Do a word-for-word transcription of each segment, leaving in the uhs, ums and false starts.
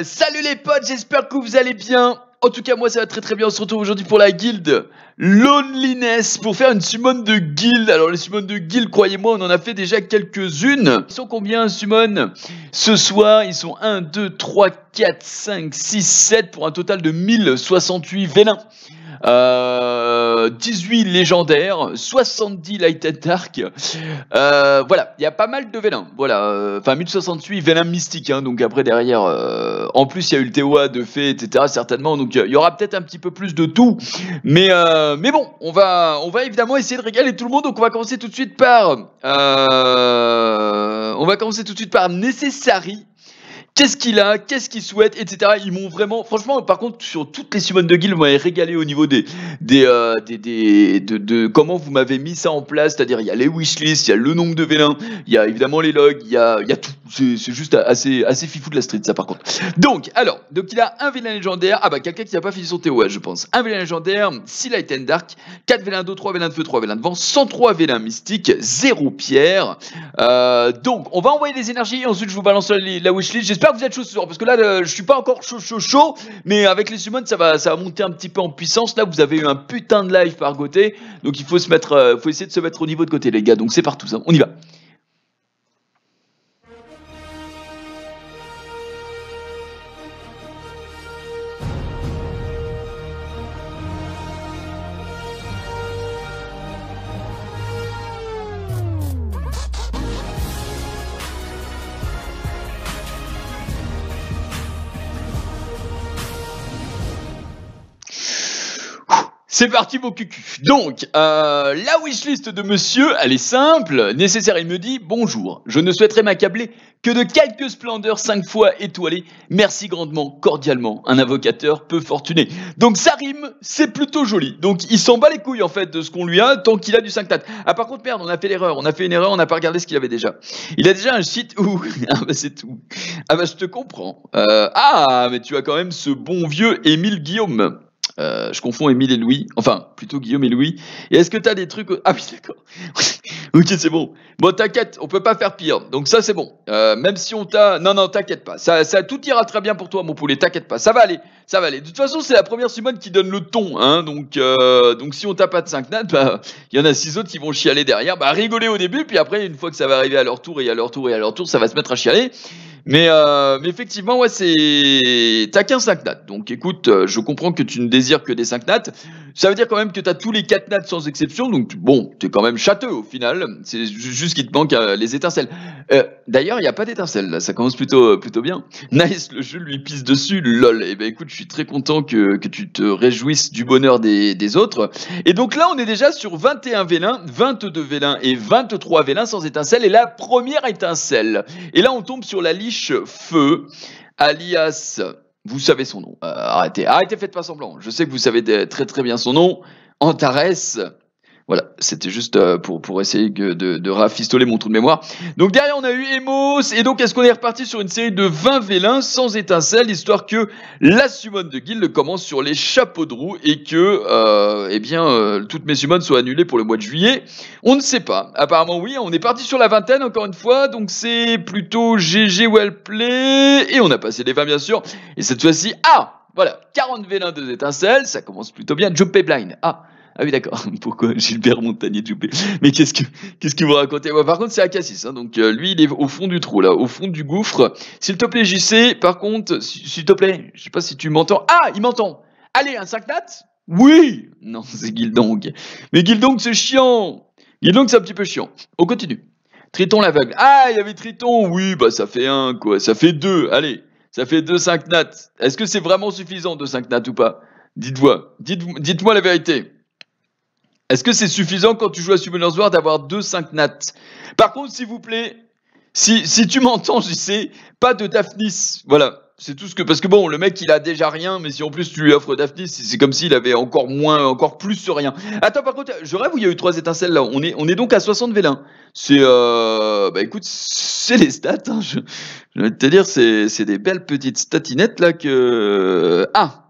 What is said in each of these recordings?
Euh, salut les potes, j'espère que vous allez bien. En tout cas moi ça va très très bien, on se retrouve aujourd'hui pour la guilde Loneliness, pour faire une summon de guilde. Alors les summons de guilde, croyez-moi, on en a fait déjà quelques-unes. Ils sont combien summon ce soir? Ils sont un, deux, trois, quatre, cinq, six, sept, pour un total de mille soixante-huit vélins, euh, dix-huit légendaires, soixante-dix light attack. euh, Voilà, il y a pas mal de vélins, voilà. Enfin mille soixante-huit vélins mystiques, hein. Donc après derrière, euh, en plus il y a eu le T O A de fée, et cetera certainement. Donc il y aura peut-être un petit peu plus de tout. Mais, euh, mais bon, on va, on va évidemment essayer de régaler tout le monde. Donc on va commencer tout de suite par euh, On va commencer tout de suite par Necessary. Qu'est-ce qu'il a, qu'est-ce qu'il souhaite, et cetera. Ils m'ont vraiment... Franchement, par contre, sur toutes les summons de guild, vous m'avez régalé au niveau des... des, euh, des, des de, de, de comment vous m'avez mis ça en place. C'est-à-dire, il y a les wishlists, il y a le nombre de vélins, il y a évidemment les logs, il y a, il y a tout. C'est juste assez, assez fifou de la street, ça, par contre. Donc, alors, donc il a un vélin légendaire. Ah bah, quelqu'un qui n'a pas fini son T O A, je pense. Un vélin légendaire, six light and dark, quatre vélins d'eau, trois vélins de feu, trois vélins de vent, cent trois vélins mystiques, zéro pierre. Euh, donc, on va envoyer les énergies, et ensuite, je vous balance la, la wishlist. J'espère que vous êtes chaud ce soir, parce que là euh, je suis pas encore chaud chaud chaud, mais avec les summons ça va, ça va monter un petit peu en puissance. Là vous avez eu un putain de live par côté, donc il faut se mettre, euh, faut essayer de se mettre au niveau de côté les gars. Donc c'est partout, hein. On y va. C'est parti mon cucu. Donc, euh, la wishlist de monsieur, elle est simple, nécessaire. Il me dit, bonjour, je ne souhaiterais m'accabler que de quelques splendeurs cinq fois étoilées. Merci grandement, cordialement, un invocateur peu fortuné. Donc ça rime, c'est plutôt joli. Donc il s'en bat les couilles en fait de ce qu'on lui a, tant qu'il a du cinq tat. Ah par contre merde, on a fait l'erreur, on a fait une erreur, on n'a pas regardé ce qu'il avait déjà. Il a déjà un site où... Ah bah c'est tout. Ah bah je te comprends. Euh, ah mais tu as quand même ce bon vieux Émile Guillaume. Euh, je confonds Émile et Louis, enfin, plutôt Guillaume et Louis. Et est-ce que t'as des trucs... Ah oui, d'accord. Ok, c'est bon. Bon, t'inquiète, on peut pas faire pire. Donc ça, c'est bon. Euh, même si on t'a... Non, non, t'inquiète pas. Ça, ça, tout ira très bien pour toi, mon poulet. T'inquiète pas, ça va aller. Ça va aller. De toute façon, c'est la première summon qui donne le ton, hein. Donc, euh... donc si on t'a pas de cinq nattes, bah, il y en a six autres qui vont chialer derrière. Bah, rigoler au début, puis après, une fois que ça va arriver à leur tour, et à leur tour, et à leur tour, ça va se mettre à chialer. Mais, euh, mais effectivement, ouais, c'est... T'as qu'un cinq nattes. Donc, écoute, euh, je comprends que tu ne désires que des cinq nattes. Ça veut dire quand même que t'as tous les quatre nattes sans exception. Donc, bon, t'es quand même châteux, au final. C'est juste qu'il te manque euh, les étincelles. Euh, D'ailleurs, il n'y a pas d'étincelles, là. Ça commence plutôt, euh, plutôt bien. Nice, le jeu lui pisse dessus. Lol. Eh ben, écoute, je suis très content que, que tu te réjouisses du bonheur des, des autres. Et donc là, on est déjà sur vingt et un vélins, vingt-deux vélins et vingt-trois vélins sans étincelles. Et la première étincelle. Et là, on tombe sur la liste Feu, alias, vous savez son nom, euh, arrêtez, arrêtez, faites pas semblant, je sais que vous savez très très bien son nom, Antares, voilà, c'était juste pour, pour essayer de, de rafistoler mon trou de mémoire. Donc derrière on a eu Emos, et donc est-ce qu'on est reparti sur une série de vingt vélins sans étincelles, histoire que la summon de guild commence sur les chapeaux de roue, et que, euh, eh bien, euh, toutes mes summons soient annulées pour le mois de juillet. On ne sait pas, apparemment oui, on est parti sur la vingtaine encore une fois, donc c'est plutôt G G well play, et on a passé les vingt bien sûr, et cette fois-ci, ah, voilà, quarante vélins de étincelles, ça commence plutôt bien, Jumpé Blind, ah, Ah oui d'accord, pourquoi Gilbert Montagnier Dupé? Mais qu'est-ce que qu'est-ce que vous racontez? Bah, par contre c'est Akassis, hein, donc euh, lui il est au fond du trou là, au fond du gouffre. S'il te plaît J C, par contre, s'il te plaît, je sais pas si tu m'entends. Ah, il m'entend. Allez, un cinq nattes? Oui. Non, c'est Gildong. Mais Gildong c'est chiant. Gildong c'est un petit peu chiant. On continue. Triton l'aveugle. Ah, il y avait Triton. Oui, bah ça fait un quoi, ça fait deux. Allez, ça fait deux cinq nattes. Est-ce que c'est vraiment suffisant de cinq nattes ou pas? Dites-moi, dites-moi dites la vérité. Est-ce que c'est suffisant quand tu joues à Summoner's War d'avoir deux cinq nattes? Par contre, s'il vous plaît, si, si tu m'entends, j'y sais, pas de Daphnis. Voilà, c'est tout ce que... Parce que bon, le mec, il a déjà rien, mais si en plus tu lui offres Daphnis, c'est comme s'il avait encore moins, encore plus rien. Attends, par contre, je rêve où il y a eu trois étincelles, là. On est, on est donc à soixante vélins. C'est... Euh, bah écoute, c'est les stats, hein. Je, je vais te dire, c'est des belles petites statinettes, là, que... Ah,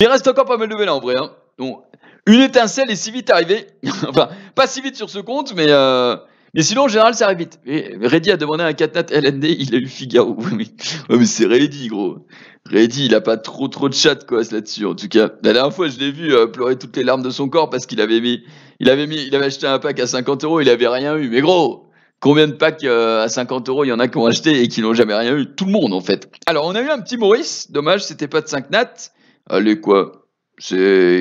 il reste encore pas mal de vélins, en vrai, hein. Bon... Une étincelle est si vite arrivée, enfin, pas si vite sur ce compte, mais euh, Mais sinon, en général, ça arrive vite. Et Reddy a demandé un Catnat L N D, il a eu Figaro. Ouais, mais, ouais, mais c'est Reddy, gros. Reddy, il a pas trop trop de chat, quoi, là-dessus. En tout cas, la dernière fois, je l'ai vu euh, pleurer toutes les larmes de son corps parce qu'il avait mis, il avait mis, il avait acheté un pack à cinquante euros, il avait rien eu. Mais gros, combien de packs euh, à cinquante euros il y en a qui ont acheté et qui n'ont jamais rien eu? Tout le monde, en fait. Alors, on a eu un petit Maurice. Dommage, c'était pas de cinq nats. Allez, quoi.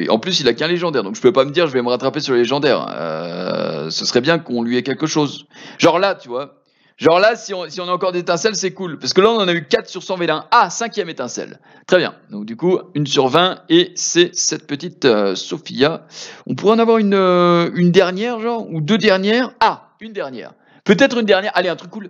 En plus, il a qu'un légendaire, donc je peux pas me dire je vais me rattraper sur les légendaires. Euh, ce serait bien qu'on lui ait quelque chose. Genre là, tu vois. Genre là, si on, si on a encore d'étincelles, c'est cool. Parce que là, on en a eu quatre sur cent V un. Ah, cinquième étincelle. Très bien. Donc du coup, une sur vingt. Et c'est cette petite euh, Sophia. On pourrait en avoir une, euh, une dernière, genre. Ou deux dernières. Ah, une dernière. Peut-être une dernière. Allez, un truc cool.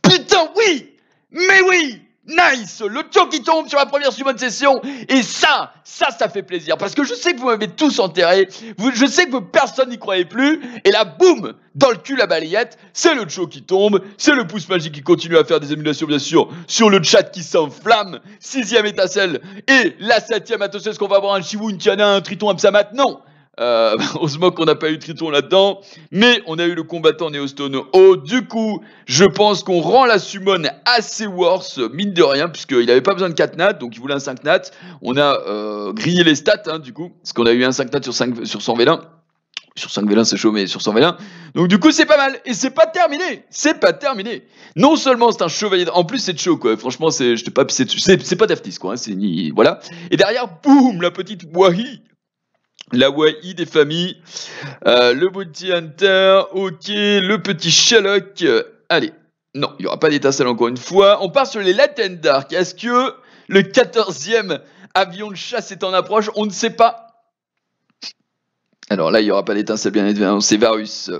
Putain, oui! Mais oui! Nice, le taux qui tombe sur la première summon session. Et ça, ça, ça fait plaisir. Parce que je sais que vous m'avez tous enterré, vous, je sais que personne n'y croyait plus. Et là, boum, dans le cul la balayette. C'est le taux qui tombe, c'est le pouce magique qui continue à faire des émulations, bien sûr. Sur le chat qui s'enflamme, sixième étincelle. Et la septième attention, est-ce qu'on va avoir un Chibou, une Tiana, un Triton, un Psamat? Non. Euh, heureusement qu'on n'a pas eu Triton là-dedans, mais on a eu le combattant Néostone. Oh, du coup, je pense qu'on rend la summon assez worse, mine de rien, puisqu'il n'avait pas besoin de quatre nats, donc il voulait un cinq nats. On a euh, grillé les stats, hein, du coup, parce qu'on a eu un cinq nats sur, sur cent V un. Sur cinq V un, c'est chaud, mais sur cent V un. Donc, du coup, c'est pas mal. Et c'est pas terminé. C'est pas terminé. Non seulement c'est un chevalier. En plus, c'est chaud, quoi. Franchement, c'est. Je t'ai pas pissé dessus. C'est pas Daphnis, quoi. Hein, c'est ni. Voilà. Et derrière, boum, la petite Wahi. La Wahi des familles, euh, le Bounty Hunter, ok, le petit Sherlock, euh, allez, non, il n'y aura pas d'étincelle encore une fois. On part sur les Latent Dark. Est-ce que le quatorzième avion de chasse est en approche? On ne sait pas. Alors là, il n'y aura pas d'étincelle, bien évidemment, c'est Varus.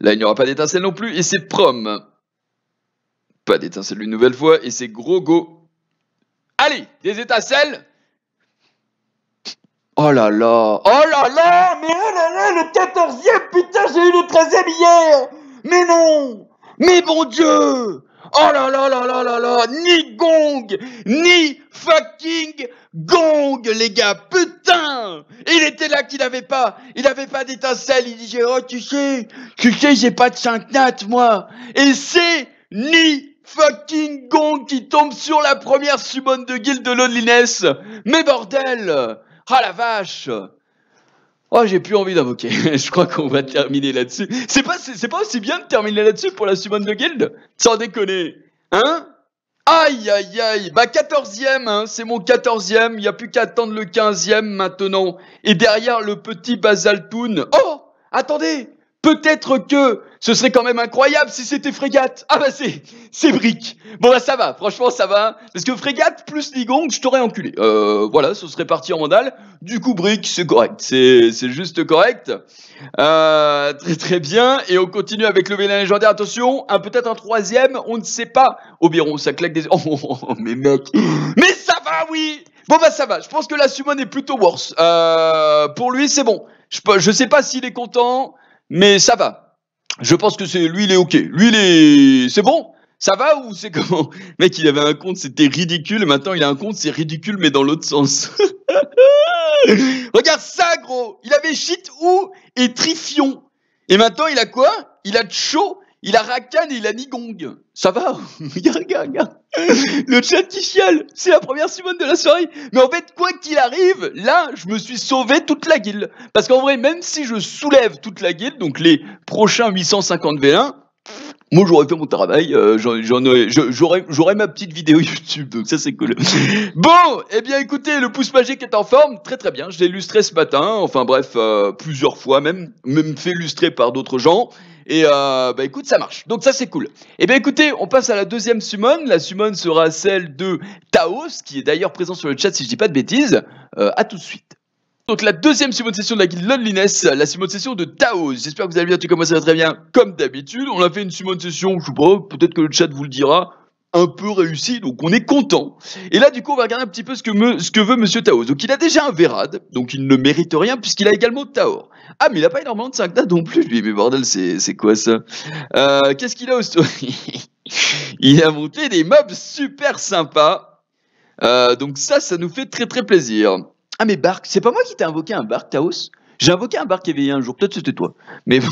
Là, il n'y aura pas d'étincelle non plus, et c'est Prom. Pas d'étincelle une nouvelle fois, et c'est Grogo. Allez, des étincelles. Oh là là, oh là là, mais oh là là, le quatorzième, putain, j'ai eu le treizième hier. Mais non, mais bon Dieu. Oh là là là là là là, ni gong, ni fucking gong, les gars, putain. Il était là qu'il avait pas, il avait pas d'étincelle, il disait, oh tu sais, tu sais, j'ai pas de cinq nats, moi. Et c'est ni fucking gong qui tombe sur la première summon de guild de Loneliness. Mais bordel. Ah la vache! Oh, j'ai plus envie d'invoquer. Je crois qu'on va terminer là-dessus. C'est pas, c'est pas aussi bien de terminer là-dessus pour la summon de guild? Sans déconner. Hein? Aïe, aïe, aïe. Bah, quatorzième, hein. C'est mon quatorzième. Il n'y a plus qu'à attendre le quinzième maintenant. Et derrière le petit Basaltoon. Oh! Attendez! Peut-être que ce serait quand même incroyable si c'était Frégate. Ah bah c'est, c'est Brick. Bon bah ça va, franchement ça va. Parce que Frégate plus Nigong, je t'aurais enculé. Euh, voilà, ce serait parti en mandale. Du coup Brick, c'est correct. C'est juste correct. Euh, très très bien. Et on continue avec le Vélin légendaire. Attention, hein, peut-être un troisième, on ne sait pas. Oberon, ça claque des... Oh, oh, oh mais mec. Mais ça va, oui. Bon bah ça va, je pense que la summon est plutôt worse. Euh, pour lui c'est bon. Je, je sais pas s'il est content... Mais ça va. Je pense que c'est lui, il est ok. Lui, il est... C'est bon? Ça va ou c'est comment? Mec, il avait un compte, c'était ridicule. Et maintenant, il a un compte, c'est ridicule, mais dans l'autre sens. Regarde ça, gros. Il avait shit ou et Trifion. Et maintenant, il a quoi? Il a Cho, il a Rakan et il a Nigong. Ça va? Regarde, regarde, regarde. Le chat qui chiale. C'est la première summon de la soirée. Mais en fait, quoi qu'il arrive, là, je me suis sauvé toute la guilde. Parce qu'en vrai, même si je soulève toute la guilde, donc les prochains huit cent cinquante V un, moi, j'aurais fait mon travail. Euh, j'aurais ma petite vidéo YouTube. Donc ça, c'est cool. Bon, eh bien, écoutez, le pouce magique est en forme. Très, très bien. Je l'ai lustré ce matin. Enfin, bref, euh, plusieurs fois même. Même fait lustrer par d'autres gens. Et euh, bah écoute, ça marche. Donc ça, c'est cool. Et bien écoutez, on passe à la deuxième summon. La summon sera celle de Taos, qui est d'ailleurs présent sur le chat si je dis pas de bêtises. Euh, à tout de suite. Donc la deuxième summon session de la guilde Loneliness, la summon session de Taos. J'espère que vous allez bien, tu commences à très bien comme d'habitude. On a fait une summon session, je sais pas, peut-être que le chat vous le dira, un peu réussi, donc on est content. Et là, du coup, on va regarder un petit peu ce que, me, ce que veut Monsieur Taos. Donc, il a déjà un Vérad, donc il ne mérite rien, puisqu'il a également Taor. Ah, mais il n'a pas énormément de cinq nats non plus, lui. Mais bordel, c'est quoi, ça? euh, Qu'est-ce qu'il a au Il a monté des mobs super sympas. Euh, donc ça, ça nous fait très, très plaisir. Ah, mais Bark, c'est pas moi qui t'ai invoqué un Bark, Taos? J'ai invoqué un barque éveillé un jour, peut-être c'était toi. Mais moi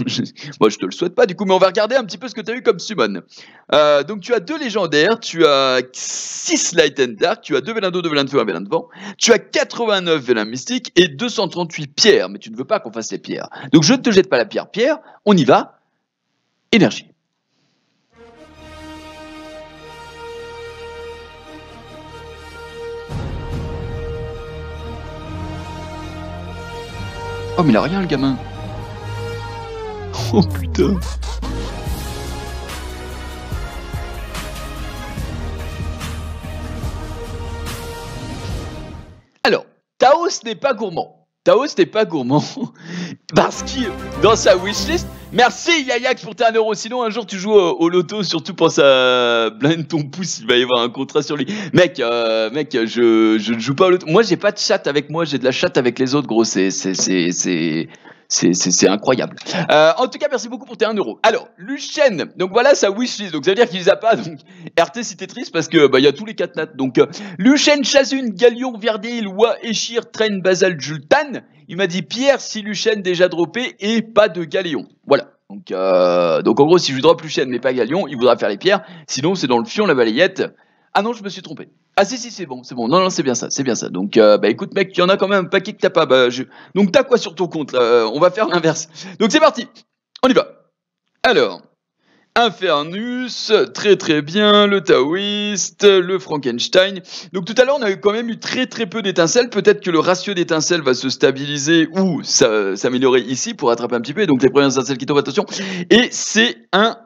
bon, je te le souhaite pas du coup, mais on va regarder un petit peu ce que tu as eu comme summon. Euh, donc tu as deux légendaires, tu as six Light and Dark, tu as deux vélins d'eau, deux vélins de feu, un vélin de vent, tu as quatre-vingt-neuf vélins mystiques et deux cent trente-huit pierres, mais tu ne veux pas qu'on fasse les pierres. Donc je ne te jette pas la pierre, pierre, on y va, énergie. Oh mais il a rien le gamin. Oh putain. Alors, Taos n'est pas gourmand. Taos n'est pas gourmand. Parce qu'il, dans sa wishlist... Merci Yayax pour tes un euro, sinon un jour tu joues au, au loto, surtout pense à blind ton pouce, il va y avoir un contrat sur lui. Mec, euh, mec, je, je ne joue pas au loto. Moi j'ai pas de chat avec moi, j'ai de la chatte avec les autres, gros, c'est incroyable. Euh, en tout cas, merci beaucoup pour tes un euro. Alors, Luchenne, donc voilà sa wishlist, donc ça veut dire qu'il les a pas, donc R T si t'es triste, parce que bah il y a tous les quatre nattes, donc euh, Luchenne, Chazune, Galion, Verdéil, Wahi, Train, Basalt, Jultan. Il m'a dit Pierre si Luchenne déjà droppé et pas de Galion. Voilà. Donc, euh, donc en gros, si je drop Luchenne mais pas Galion, il voudra faire les pierres. Sinon, c'est dans le fion, la balayette. Ah non, je me suis trompé. Ah si, si, c'est bon, c'est bon. Non, non, c'est bien ça, c'est bien ça. Donc, euh, bah écoute, mec, il y en a quand même un paquet que t'as pas. Bah, je... Donc, t'as quoi sur ton compte là? On va faire l'inverse. Donc, c'est parti. On y va. Alors, Infernus, très très bien, le Taoïste, le Frankenstein. Donc tout à l'heure on a eu quand même eu très très peu d'étincelles, peut-être que le ratio d'étincelles va se stabiliser ou s'améliorer ici pour rattraper un petit peu, et donc les premières étincelles qui tombent, attention. Et c'est un,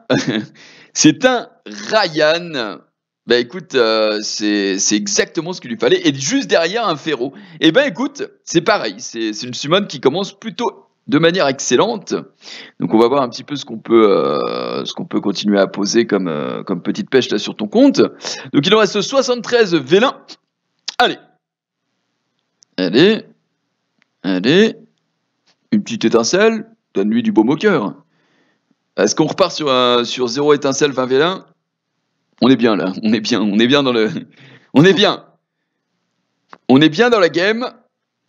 c'est un Ryan. Bah écoute, euh, c'est exactement ce qu'il lui fallait, et juste derrière un Ferro. Et ben bah, écoute, c'est pareil, c'est une summon qui commence plutôt de manière excellente. Donc on va voir un petit peu ce qu'on peut, euh, ce qu'on peut continuer à poser comme, euh, comme petite pêche là sur ton compte. Donc il en reste soixante-treize vélins. Allez. Allez. Allez. Une petite étincelle. Donne-lui du baume au cœur. Est-ce qu'on repart sur, euh, sur zéro étincelle, vingt vélins? On est bien là. On est bien. On est bien dans le... On est bien. On est bien dans la game.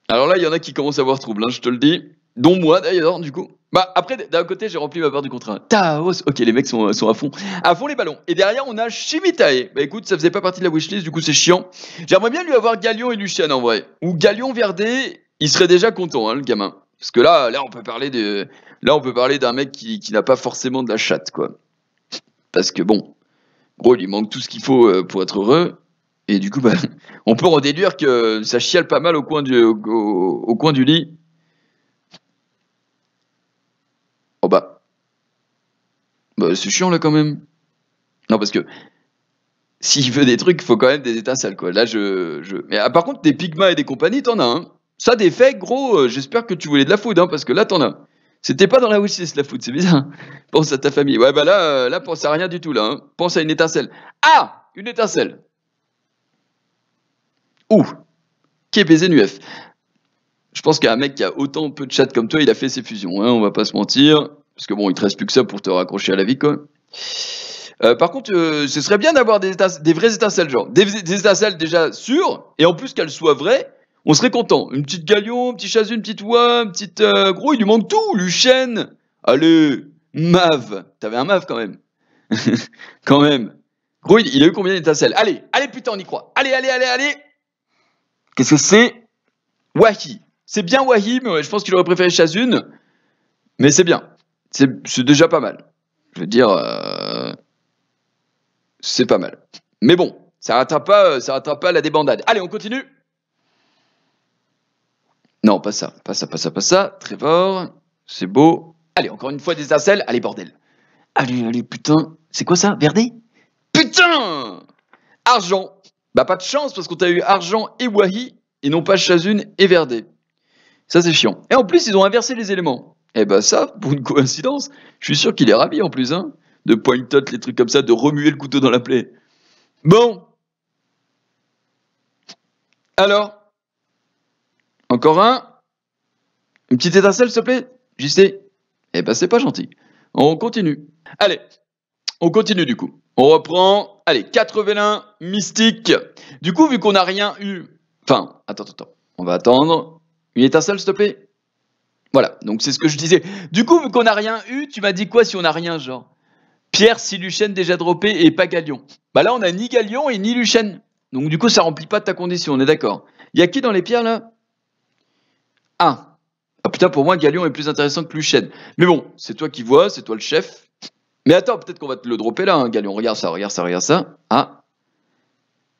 Alors là, il y en a qui commencent à avoir trouble, hein, je te le dis. Dont moi d'ailleurs, du coup. Bah, après, d'un côté, j'ai rempli ma part du contrat. Taos. Ok, les mecs sont, sont à fond. À fond les ballons. Et derrière, on a Shimitae. Bah écoute, ça faisait pas partie de la wishlist, du coup, c'est chiant. J'aimerais bien lui avoir Galion et Luchenne en vrai. Ou Galion Verdé, il serait déjà content, hein, le gamin. Parce que là, là on peut parler de... là, on peut parler d'un mec qui, qui n'a pas forcément de la chatte, quoi. Parce que bon, gros, il lui manque tout ce qu'il faut pour être heureux. Et du coup, bah, on peut en déduire que ça chiale pas mal au coin du, au, au, au coin du lit. Oh bah, bah c'est chiant là quand même. Non parce que s'il veut des trucs, il faut quand même des étincelles quoi. Là je, je... Mais ah, par contre des pygmas et des compagnies, t'en as un. Hein. Ça des faits gros, euh, j'espère que tu voulais de la food hein, parce que là t'en as. C'était pas dans la wishlist la food, c'est bizarre. Pense à ta famille. Ouais bah là, euh, là pense à rien du tout là. Hein. Pense à une étincelle. Ah, une étincelle. Ouh, qui est baisé N U F. Je pense qu'un mec qui a autant peu de chat comme toi, il a fait ses fusions, hein, on va pas se mentir. Parce que bon, il te reste plus que ça pour te raccrocher à la vie, quoi. Euh, par contre, euh, ce serait bien d'avoir des, des vraies étincelles, genre. Des, des étincelles déjà sûres, et en plus qu'elles soient vraies, on serait content. Une petite Galion, un petit Chazune, une petite Oie, une petite... Euh, gros, il lui manque tout, Luchenne. Allez, Mave. T'avais un Mave, quand même. Quand même. Gros, il, il a eu combien d'étincelles? Allez, allez, putain, on y croit. Allez, allez, allez, allez. Qu'est-ce que c'est? Wahi. C'est bien Wahi, mais ouais, je pense qu'il aurait préféré Chazune. Mais c'est bien. C'est déjà pas mal. Je veux dire, euh, c'est pas mal. Mais bon, ça rattrape pas, ça rattrape pas la débandade. Allez, on continue. Non, pas ça, pas ça, pas ça, pas ça. Trevor, c'est beau. Allez, encore une fois des étincelles. Allez, bordel. Allez, allez, putain. C'est quoi ça, Verdé? Putain! Argent. Bah pas de chance parce qu'on t'a eu Argent et Wahi et non pas Chazune et Verdé. Ça, c'est chiant. Et en plus, ils ont inversé les éléments. Eh ben ça, pour une coïncidence, je suis sûr qu'il est ravi en plus, hein, de point out les trucs comme ça, de remuer le couteau dans la plaie. Bon. Alors. Encore un. Une petite étincelle, s'il te plaît. J'y sais. Eh ben, c'est pas gentil. On continue. Allez. On continue, du coup. On reprend. Allez, quatre vélins mystiques. Du coup, vu qu'on n'a rien eu... Enfin, attends, attends, attends. On va attendre... Une étincelle, s'il te plaît. Voilà, donc c'est ce que je disais. Du coup, vu qu'on n'a rien eu, tu m'as dit quoi si on n'a rien, genre Pierre, si Luchenne déjà droppé et pas Galion. Bah là, on n'a ni Galion et ni Luchenne. Donc du coup, ça remplit pas de ta condition, on est d'accord. Il y a qui dans les pierres, là? Un. Ah putain, pour moi, Galion est plus intéressant que Luchenne. Mais bon, c'est toi qui vois, c'est toi le chef. Mais attends, peut-être qu'on va te le dropper là, hein, Galion. Regarde ça, regarde ça, regarde ça. Ah.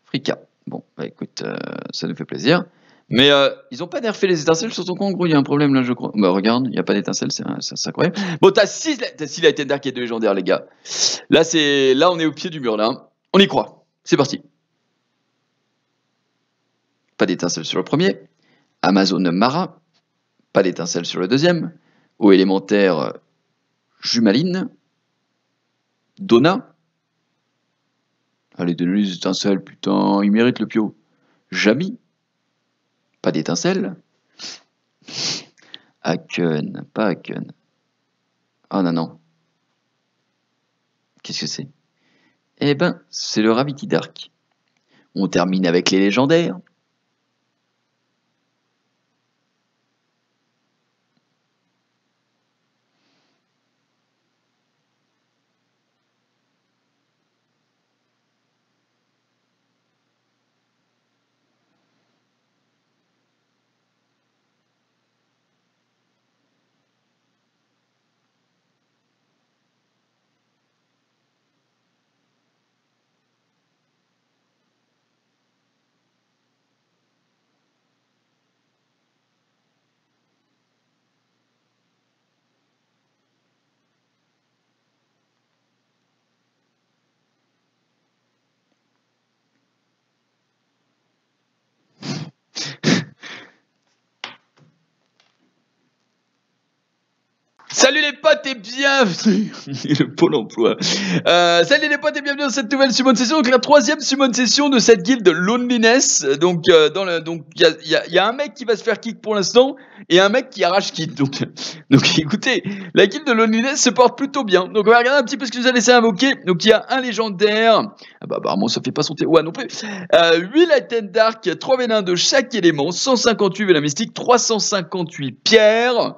Frika. Bon, bah écoute, euh, ça nous fait plaisir. Mais euh, ils ont pas nerfé les étincelles sur ton compte, en gros, il y a un problème là, je crois. Bah regarde, il n'y a pas d'étincelles, c'est incroyable. Bon, t'as six la Tender qui est de légendaire, les gars. Là, c'est, là, on est au pied du mur, là. Hein. On y croit. C'est parti. Pas d'étincelle sur le premier. Amazon Mara. Pas d'étincelle sur le deuxième. Eau élémentaire Jumaline. Donna. Allez, donne-lui les étincelles, putain, il mérite le pio. Jamy. Pas d'étincelle. Aken, pas Aken. Oh non, non. Qu'est-ce que c'est? Eh ben, c'est le Ravity Dark. On termine avec les légendaires. Salut les potes et bienvenue le pôle emploi. Euh, salut les potes et bienvenue dans cette nouvelle summon session, donc la troisième summon session de cette guilde Loneliness. Donc euh, dans le, donc il y, y, y a un mec qui va se faire kick pour l'instant et un mec qui arrache kick. Donc donc écoutez, la guilde de Loneliness se porte plutôt bien. Donc on va regarder un petit peu ce que nous a laissé invoquer. Donc il y a un légendaire. Ah bah apparemment ça fait pas son T O A non plus. Euh, huit Light Dark, trois vélins de chaque élément, cent cinquante-huit vélins mystiques, trois cent cinquante-huit pierres.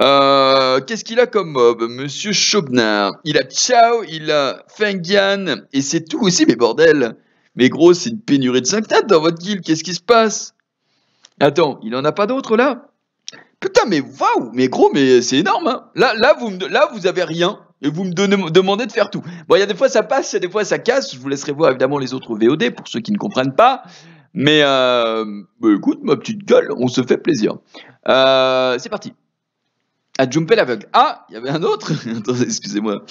Euh, qu'est-ce qu'il a comme mob, Monsieur Chaubenard? Il a Chao, il a Fengian, et c'est tout aussi, mais bordel. Mais gros, c'est une pénurie de cinq têtes dans votre guilde, qu'est-ce qui se passe? Attends, il en a pas d'autres, là? Putain, mais waouh, mais gros, mais c'est énorme, hein. Là, là, vous, là, vous avez rien, et vous me donnez, demandez de faire tout. Bon, il y a des fois, ça passe, il y a des fois, ça casse, je vous laisserai voir, évidemment, les autres V O D, pour ceux qui ne comprennent pas. Mais, euh, bah, écoute, ma petite gueule, on se fait plaisir. Euh, c'est parti. À Jumper l'aveugle. Ah, il y avait un autre. Attendez, excusez-moi.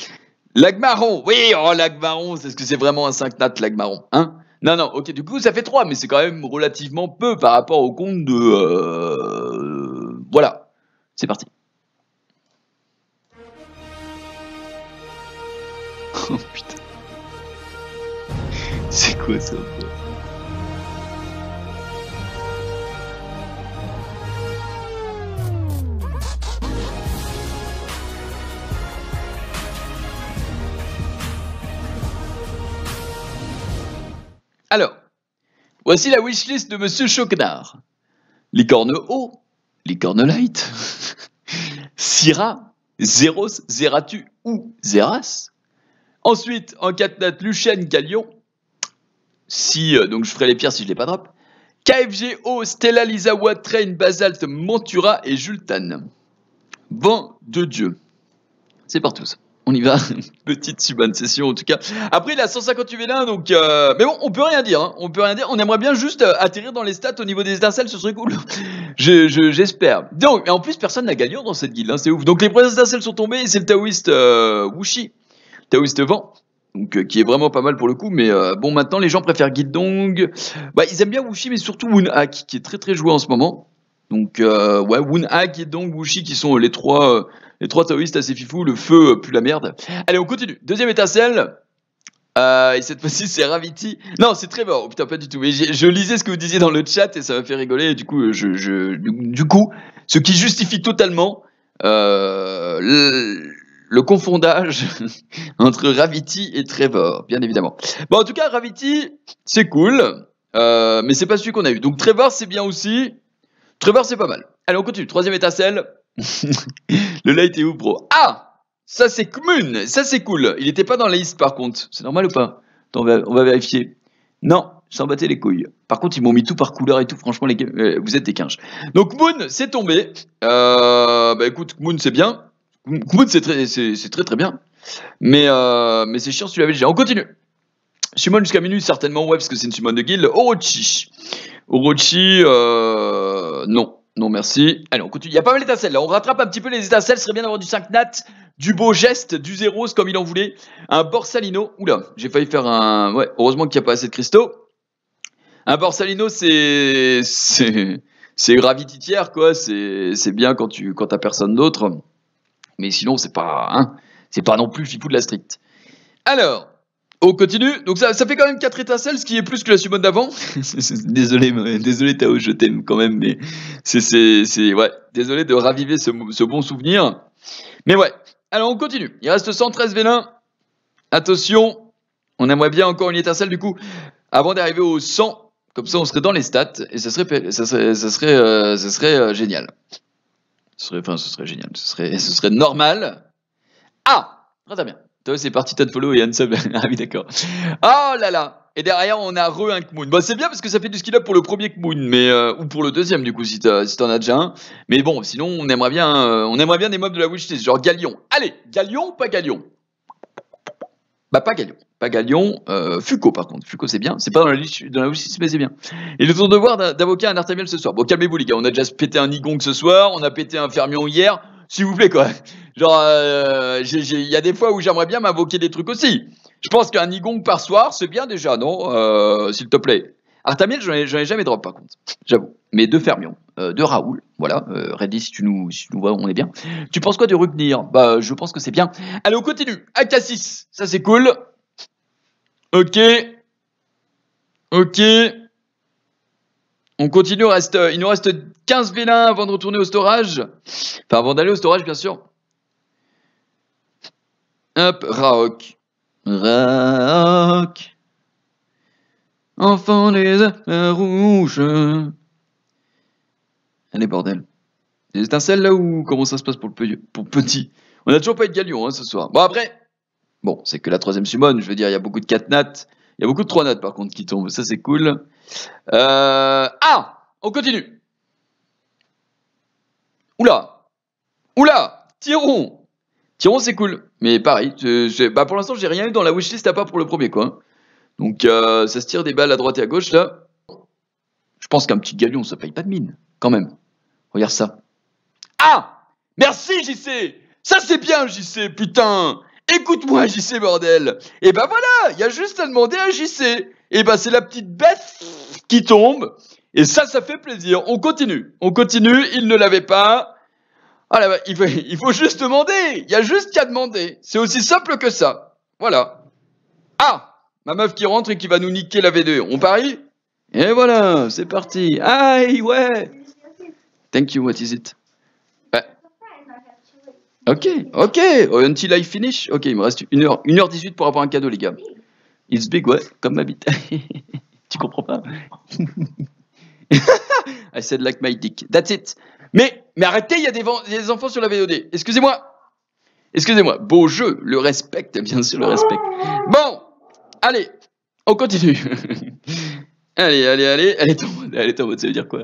Lagmaron. Oui, oh, Lagmaron. C'est ce que c'est vraiment un cinq nat, Lagmaron. Hein? Non, non, ok. Du coup, ça fait trois, mais c'est quand même relativement peu par rapport au compte de. Euh... Voilà. C'est parti. Oh putain. C'est quoi ça? Alors, voici la wishlist de Monsieur Chaubenard. Licorne haut, licorne light, Syrah, Zéros, Zératu ou Zéras. Ensuite, en quatre nat, Luchenne, Galion. Si, euh, donc je ferai les pierres si je ne les pas drop. K F G haut, Stella, Lisa, Train, Basalt, Mentura et Jultan. Vent de Dieu. C'est par tous. On y va, petite summon session en tout cas. Après il a cent cinquante-huit vélins donc euh... mais bon on peut rien dire, hein. On peut rien dire, on aimerait bien juste euh, atterrir dans les stats au niveau des étincelles, ce serait cool. je, je, j'espère. Donc, et en plus personne n'a Galion dans cette guilde, hein, c'est ouf. Donc les premières étincelles sont tombées et c'est le Taoïste euh, Wushi, Taoïste Vent, donc, euh, qui est vraiment pas mal pour le coup, mais euh, bon maintenant les gens préfèrent Guildong. Bah ils aiment bien Wushi mais surtout Wunhack qui est très très joué en ce moment. Donc euh, ouais, Wunhack et donc Wushi qui sont les trois... Euh, Les trois taoïstes assez fifou, le feu pue la merde. Allez, on continue. Deuxième étincelle. Euh, et cette fois-ci, c'est Ravity. Non, c'est Trevor. Oh, putain, pas du tout. Mais je lisais ce que vous disiez dans le chat et ça m'a fait rigoler. Et du coup, je, je, du, du coup, ce qui justifie totalement euh, le, le confondage entre Ravity et Trevor, bien évidemment. Bon, en tout cas, Ravity, c'est cool. Euh, mais c'est pas celui qu'on a eu. Donc, Trevor, c'est bien aussi. Trevor, c'est pas mal. Allez, on continue. Troisième étincelle. Le light est où, bro? Ah, ça c'est Kmoon, ça c'est cool. Il n'était pas dans la liste par contre. C'est normal ou pas? Attends, on, va, on va vérifier. Non, je s'en battais les couilles. Par contre, ils m'ont mis tout par couleur et tout. Franchement, les... euh, vous êtes des quinges. Donc Kmoon, c'est tombé. Euh, bah écoute, Kmoon, c'est bien. Kmoon, c'est très, c'est très très bien. Mais, euh, mais c'est chiant si tu l'avais déjà. On continue. Summon jusqu'à minuit, certainement, ouais, parce que c'est une summon de guild. Orochi. Orochi, euh, non. Non, merci. Allez, on continue. Il y a pas mal d'étincelles, là. On rattrape un petit peu les étincelles. Ce serait bien d'avoir du cinq nat, du beau geste, du zéro, comme il en voulait. Un Borsalino. Oula, j'ai failli faire un... Ouais, heureusement qu'il n'y a pas assez de cristaux. Un Borsalino, c'est... C'est gravity tiers, quoi. C'est bien quand tu quand t'as personne d'autre. Mais sinon, c'est pas... Hein, c'est pas non plus fifou de la stricte. Alors... On continue, donc ça, ça fait quand même quatre étincelles, ce qui est plus que la summon d'avant. Désolé, désolé Tao, je t'aime quand même, mais c'est, ouais, désolé de raviver ce, ce bon souvenir. Mais ouais, alors on continue, il reste cent treize vélins. Attention, on aimerait bien encore une étincelle du coup, avant d'arriver au cent, comme ça on serait dans les stats, et ça serait, ça serait, ça serait, euh, ça serait euh, génial. Ce serait, enfin, ce serait génial, ce serait, ce serait normal. Ah, très bien. Toi, c'est parti, t'as de follow et unsub. Ah oui, d'accord. Oh là là. Et derrière, on a re un Kmoon. Bah, c'est bien parce que ça fait du skill up pour le premier Kmoon, mais euh, ou pour le deuxième, du coup, si t'en as, si as déjà un. Mais bon, sinon, on aimerait bien, euh, on aimerait bien des mobs de la wishlist, genre Galion. Allez, Galion ou pas Galion? Bah, pas Galion. Pas Galion. Euh, Fuko, par contre. Fuko, c'est bien. C'est pas dans la wishlist, mais c'est bien. Et le tour de devoir d'avocat un Artemiel ce soir. Bon, calmez-vous, les gars. On a déjà pété un Nigong ce soir. On a pété un Fermion hier. S'il vous plaît, quoi. Genre, euh, il y a des fois où j'aimerais bien m'invoquer des trucs aussi. Je pense qu'un Nigong par soir, c'est bien déjà, non euh, s'il te plaît. Artamiel, j'en ai, ai jamais drop, par contre. J'avoue. Mais deux Fermions, euh, deux Raoul. Voilà. Euh, Reddy, si tu nous, si tu nous vois, on est bien. Tu penses quoi de Rugnir? Bah, je pense que c'est bien. Allez, on continue. Akassis. Ça, c'est cool. Ok. Ok. On continue, reste, il nous reste quinze vélins avant de retourner au storage. Enfin, avant d'aller au storage, bien sûr. Hop, Raok. Raok. Enfant des étoiles rouges. Allez, bordel. Des étincelles là ou comment ça se passe pour le petit? On n'a toujours pas eu de Galion hein, ce soir. Bon, après, bon, c'est que la troisième summon, je veux dire, il y a beaucoup de quatre nattes. Il y a beaucoup de trois nattes par contre qui tombent, ça c'est cool. Euh... Ah, on continue. Oula, oula, Tyron. Tyron c'est cool, mais pareil, je... bah, pour l'instant j'ai rien eu dans la wishlist à part pour le premier quoi. Donc euh, ça se tire des balles à droite et à gauche là. Je pense qu'un petit Galion ça paye pas de mine, quand même. Regarde ça. Ah, merci J C. Ça c'est bien J C, putain. Écoute-moi J C bordel. Et bah voilà, il y a juste à demander à J C. Et bah c'est la petite bête qui tombe. Et ça, ça fait plaisir. On continue, on continue, il ne l'avait pas. Ah là, bah, il, faut, il faut juste demander, il y a juste qu'à demander. C'est aussi simple que ça, voilà. Ah, ma meuf qui rentre et qui va nous niquer la V deux, on parie? Et voilà, c'est parti. Aïe, ouais. Thank you, what is it? Ok, ok, until I finish. Ok, il me reste une heure, une heure dix-huit pour avoir un cadeau, les gars. It's big, ouais, comme ma bite. Tu comprends pas? I said like my dick. That's it. Mais, mais arrêtez, il y a des, des enfants sur la V O D. Excusez-moi. Excusez-moi. Beau jeu, le respect, bien sûr, le respect. Bon, allez, on continue. Allez, allez, allez, allez, allez, ça veut dire quoi?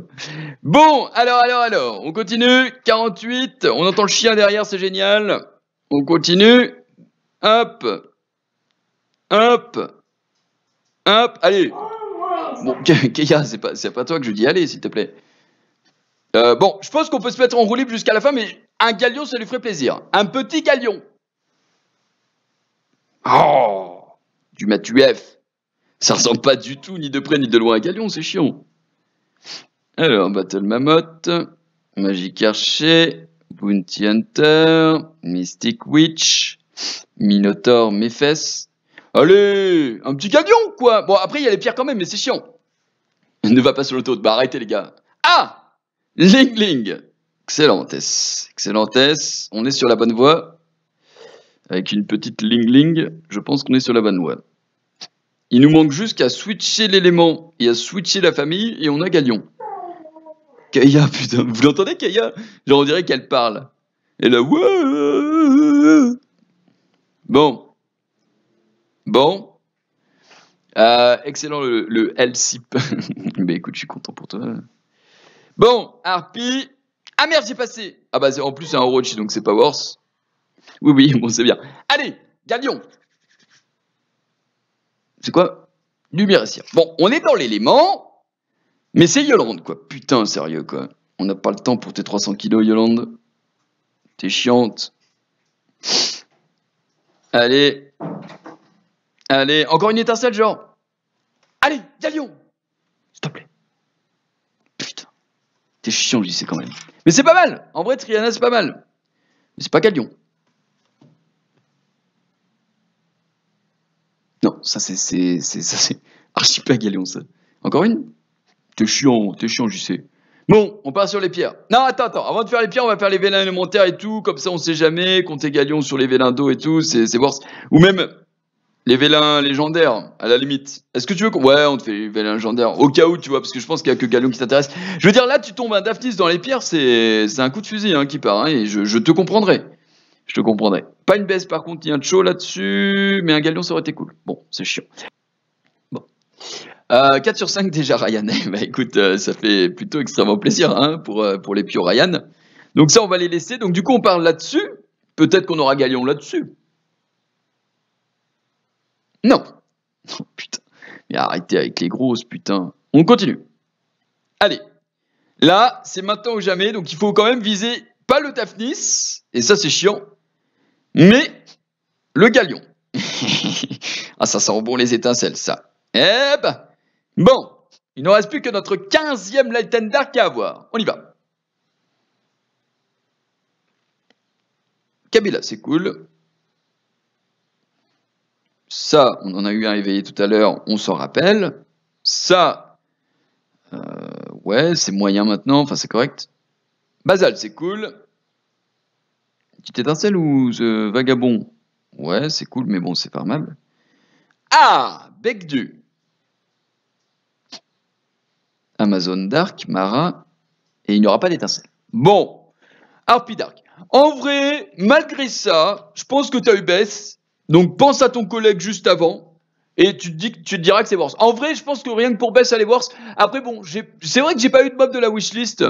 Bon, alors, alors, alors, on continue, quarante-huit, on entend le chien derrière, c'est génial, on continue, hop, hop, hop, allez, bon, Keia, c'est pas, pas toi que je dis allez, s'il te plaît. Euh, bon, je pense qu'on peut se mettre en roue libre jusqu'à la fin, mais un Galion, ça lui ferait plaisir, un petit Galion. Oh, tu m'as tué F. Ça ressemble pas du tout, ni de près, ni de loin à Galion, c'est chiant. Alors, Battle Mammoth, Magic Archer, Bounty Hunter, Mystic Witch, Minotaur, Méfès. Allez, un petit Galion, quoi. Bon, après, il y a les pierres quand même, mais c'est chiant. Ne va pas sur l'autoroute. Bah, arrêtez, les gars. Ah, Ling Ling. Excellentesse. Excellentesse. On est sur la bonne voie. Avec une petite Ling Ling, je pense qu'on est sur la bonne voie. Il nous manque juste qu'à switcher l'élément et à switcher la famille, et on a Galion. Kaya, putain, vous l'entendez, Kaya? Genre, on dirait qu'elle parle. Et là, ouais. Bon. Bon. Euh, excellent, le, le L C I P. Mais écoute, je suis content pour toi. Bon, Harpy. Ah merde, j'ai passé. Ah bah, en plus, c'est un Orochi, donc c'est pas worse. Oui, oui, bon, c'est bien. Allez, Galion. C'est quoi? Numéricien. Bon, on est dans l'élément. Mais c'est Yolande, quoi. Putain, sérieux, quoi. On n'a pas le temps pour tes trois cents kilos, Yolande. T'es chiante. Allez. Allez, encore une étincelle, genre. Allez, Galion. S'il te plaît. Putain. T'es chiant, lui, c'est quand même. Mais c'est pas mal. En vrai, Triana, c'est pas mal. Mais c'est pas Galion. Non, ça, c'est... c'est, c'est, ça, c'est archi pas Galion, ça. Encore une? T'es chiant, t'es chiant, je sais. Bon, on part sur les pierres. Non, attends, attends. Avant de faire les pierres, on va faire les vélins élémentaires et tout. Comme ça, on sait jamais. Compter Galion sur les vélins d'eau et tout. C'est worse. Ou même les vélins légendaires, à la limite. Est-ce que tu veux qu'on... Ouais, on te fait les vélins légendaires. Au cas où, tu vois, parce que je pense qu'il n'y a que Galion qui t'intéresse. Je veux dire, là, tu tombes un Daphnis dans les pierres. C'est un coup de fusil hein, qui part. Hein, et je, je te comprendrai. Je te comprendrai. Pas une baisse, par contre. Il y a un show là-dessus. Mais un Galion, ça aurait été cool. Bon, c'est chiant. Bon. Euh, quatre sur cinq déjà Ryan, bah écoute euh, ça fait plutôt extrêmement plaisir hein, pour, euh, pour les pieux Ryan, donc ça on va les laisser, donc du coup on parle là-dessus, peut-être qu'on aura Galion là-dessus. Non, oh, putain, mais arrêtez avec les grosses putain, on continue. Allez, là c'est maintenant ou jamais, donc il faut quand même viser pas le Daphnis, et ça c'est chiant, mais le Galion. Ah ça sent bon les étincelles ça, eh bah. Bon, il ne reste plus que notre quinzième Light and Dark à avoir. On y va. Camilla, c'est cool. Ça, on en a eu un éveillé tout à l'heure, on s'en rappelle. Ça, euh, ouais, c'est moyen maintenant, enfin c'est correct. Basalt, c'est cool. Petite étincelle ou The Vagabond? Ouais, c'est cool, mais bon, c'est farmable. Ah, Becdu. Amazon Dark, Mara, et il n'y aura pas d'étincelle. Bon, Harpy Dark. En vrai, malgré ça, je pense que tu as eu baisse, donc pense à ton collègue juste avant, et tu te, dis, tu te diras que c'est worse. En vrai, je pense que rien que pour baisse, elle est worse. Après, bon, c'est vrai que j'ai pas eu de mob de la wishlist,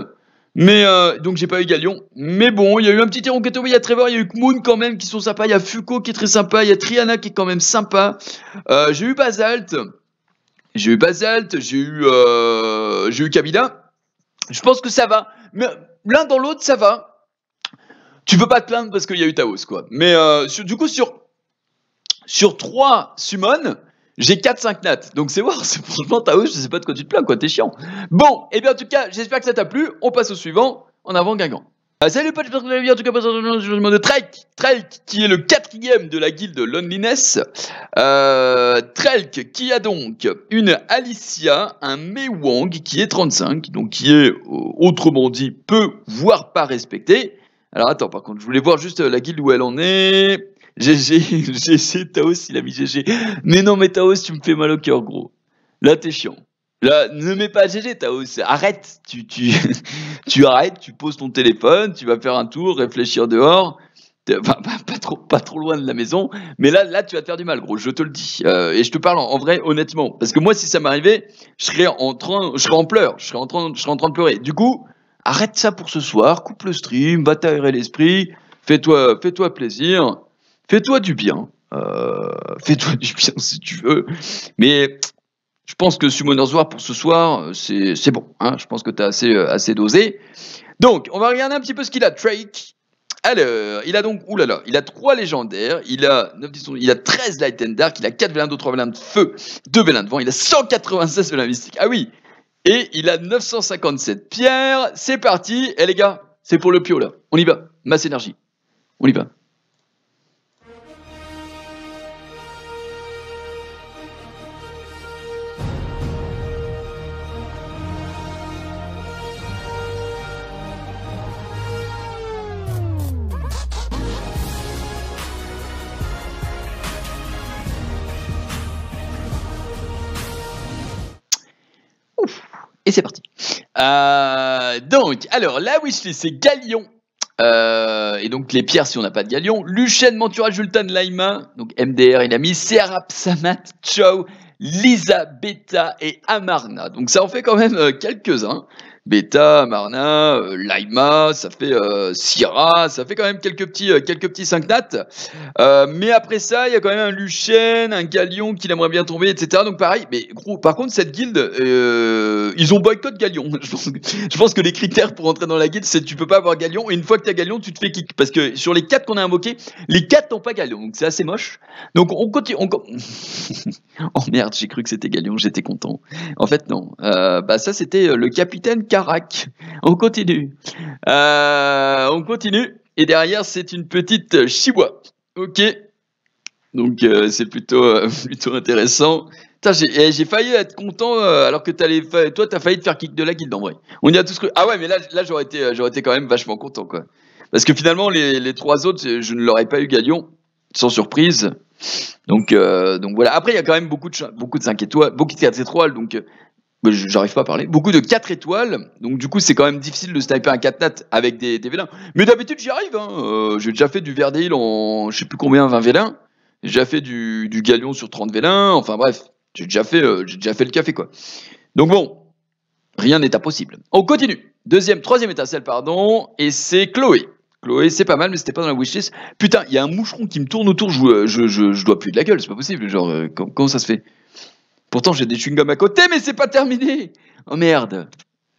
mais, euh, donc j'ai pas eu Galion, mais bon, il y a eu un petit Héron qui est tombé, il y a Trevor, il y a eu Kmoon quand même qui sont sympas, il y a Fuko qui est très sympa, il y a Triana qui est quand même sympa, euh, j'ai eu Basalt... J'ai eu Basalt, j'ai eu, euh, j'ai eu Camilla. Je pense que ça va. Mais l'un dans l'autre, ça va. Tu peux pas te plaindre parce qu'il y a eu Taos, quoi. Mais euh, sur, du coup, sur, sur trois summons, j'ai quatre cinq nats. Donc c'est voir, c'est franchement Taos, je sais pas de quoi tu te plains, quoi. T'es chiant. Bon, et bien en tout cas, j'espère que ça t'a plu. On passe au suivant. En avant, Guingamp. Euh, salut, potes, j'espère que vous allez bien. En tout cas, je demande de Trelk. Trelk, qui est le quatrième de la guilde Loneliness. Euh, Trelk, qui a donc une Alicia, un Meiwang, qui est trente-cinq, donc qui est, euh, autrement dit, peu, voire pas respectée. Alors, attends, par contre, je voulais voir juste la guilde où elle en est. G G, G G, Taos, il a mis G G. Mais non, mais Taos, tu me fais mal au cœur, gros. Là, t'es chiant. Là, ne mets pas G G, Taos, arrête, tu, tu, tu arrêtes, tu poses ton téléphone, tu vas faire un tour, réfléchir dehors, enfin, pas, pas, trop, pas trop loin de la maison, mais là, là, tu vas te faire du mal, gros, je te le dis, euh, et je te parle en, en vrai, honnêtement, parce que moi, si ça m'arrivait, je serais en train, je serais en pleurs, je serais en train, je serais en train de pleurer, du coup, arrête ça pour ce soir, coupe le stream, va t'aérer l'esprit, fais-toi, fais-toi plaisir, fais-toi du bien, euh, fais-toi du bien si tu veux, mais... Je pense que Summoner's War pour ce soir, c'est bon. Hein, je pense que tu as assez, euh, assez dosé. Donc, on va regarder un petit peu ce qu'il a. Drake. Alors, il a donc... Oulala, il a trois légendaires. Il a, neuf, dix, il a treize Light and Dark. Il a quatre vélins d'eau, trois vélins de feu, deux vélins de vent. Il a cent quatre-vingt-seize vélins mystiques. Ah oui. Et il a neuf cent cinquante-sept pierres. C'est parti. Eh les gars, c'est pour le pio là. On y va. Masse énergie. On y va. Et c'est parti. Euh, donc, alors, la wishlist, c'est Galion. Euh, et donc, les pierres, si on n'a pas de Galion. Luchenne, Mentura, Jultan, Laima. Donc, M D R, il a mis. Serra, Psamat, Chow, Lisa, Beta et Amarna. Donc, ça en fait quand même euh, quelques-uns. Beta, Amarna, euh, Laima, ça fait euh, Syrah, ça fait quand même quelques petits, euh, quelques petits cinq nattes. Euh, mais après ça, il y a quand même un Luchenne, un Galion qui aimerait bien tomber, et cetera. Donc pareil, mais gros, par contre, cette guilde, euh, ils ont boycott Galion. Je pense, que, je pense que les critères pour entrer dans la guilde, c'est tu peux pas avoir Galion, et une fois que tu as Galion, tu te fais kick. Parce que sur les quatre qu'on a invoqués, les quatre n'ont pas Galion, donc c'est assez moche. Donc on continue. On... oh merde, j'ai cru que c'était Galion, j'étais content. En fait, non. Euh, bah ça, c'était le capitaine Carac. On continue. Euh, on continue. Et derrière, c'est une petite chihuahua. Ok. Donc, euh, c'est plutôt, euh, plutôt intéressant. J'ai failli être content euh, alors que t'allais, toi, t'as failli te faire kick de la guilde en vrai. On y a tous cru. Ah ouais, mais là, là j'aurais été, j'aurais été quand même vachement content, quoi. Parce que finalement, les, les trois autres, je ne leur ai pas eu Galion. Sans surprise. Donc, euh, donc voilà. Après, il y a quand même beaucoup de cinq étoiles, beaucoup de quatre étoiles. Donc. Euh, J'arrive pas à parler. Beaucoup de quatre étoiles. Donc du coup c'est quand même difficile de sniper un quatre nat avec des, des vélins. Mais d'habitude j'y arrive hein. euh, J'ai déjà fait du Verdéil en je sais plus combien vingt vélins. J'ai déjà fait du, du Galion sur trente vélins. Enfin bref, j'ai déjà, euh, j'ai déjà fait le café quoi. Donc bon, rien n'est impossible. On continue. Deuxième, troisième étincelle pardon. Et c'est Chloé. Chloé, c'est pas mal, mais c'était pas dans la wishlist. Putain, il y a un moucheron qui me tourne autour. Je, je, je, je dois plus de la gueule, c'est pas possible. Genre euh, comment, comment ça se fait? Pourtant, j'ai des chewing-gums à côté, mais c'est pas terminé. Oh merde.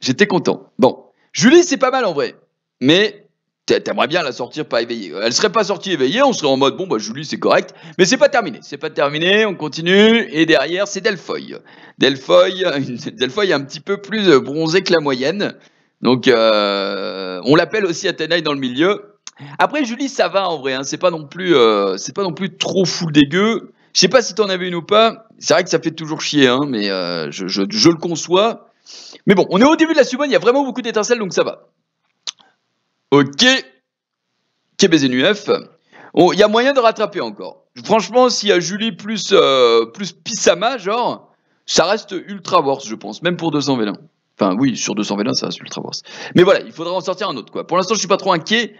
J'étais content. Bon. Julie, c'est pas mal en vrai. Mais t'aimerais bien la sortir pas éveillée. Elle serait pas sortie éveillée, on serait en mode, bon, bah Julie, c'est correct. Mais c'est pas terminé. C'est pas terminé, on continue. Et derrière, c'est Delphoy. Delphoy, Delphoy est un petit peu plus bronzé que la moyenne. Donc, euh, on l'appelle aussi Athénaï dans le milieu. Après, Julie, ça va en vrai. Hein. C'est pas non plus, euh, c'est pas non plus trop full dégueu. Je sais pas si t'en avais une ou pas, c'est vrai que ça fait toujours chier, hein, mais euh, je, je, je le conçois. Mais bon, on est au début de la summon, il y a vraiment beaucoup d'étincelles, donc ça va. Ok. K B Z N U F. Il y a moyen de rattraper encore. Franchement, s'il y a Julie plus, euh, plus Pissama, genre, ça reste ultra worse, je pense, même pour deux cents vélins. Enfin, oui, sur deux cents vélins, ça reste ultra worse. Mais voilà, il faudra en sortir un autre, quoi. Pour l'instant, je suis pas trop inquiet.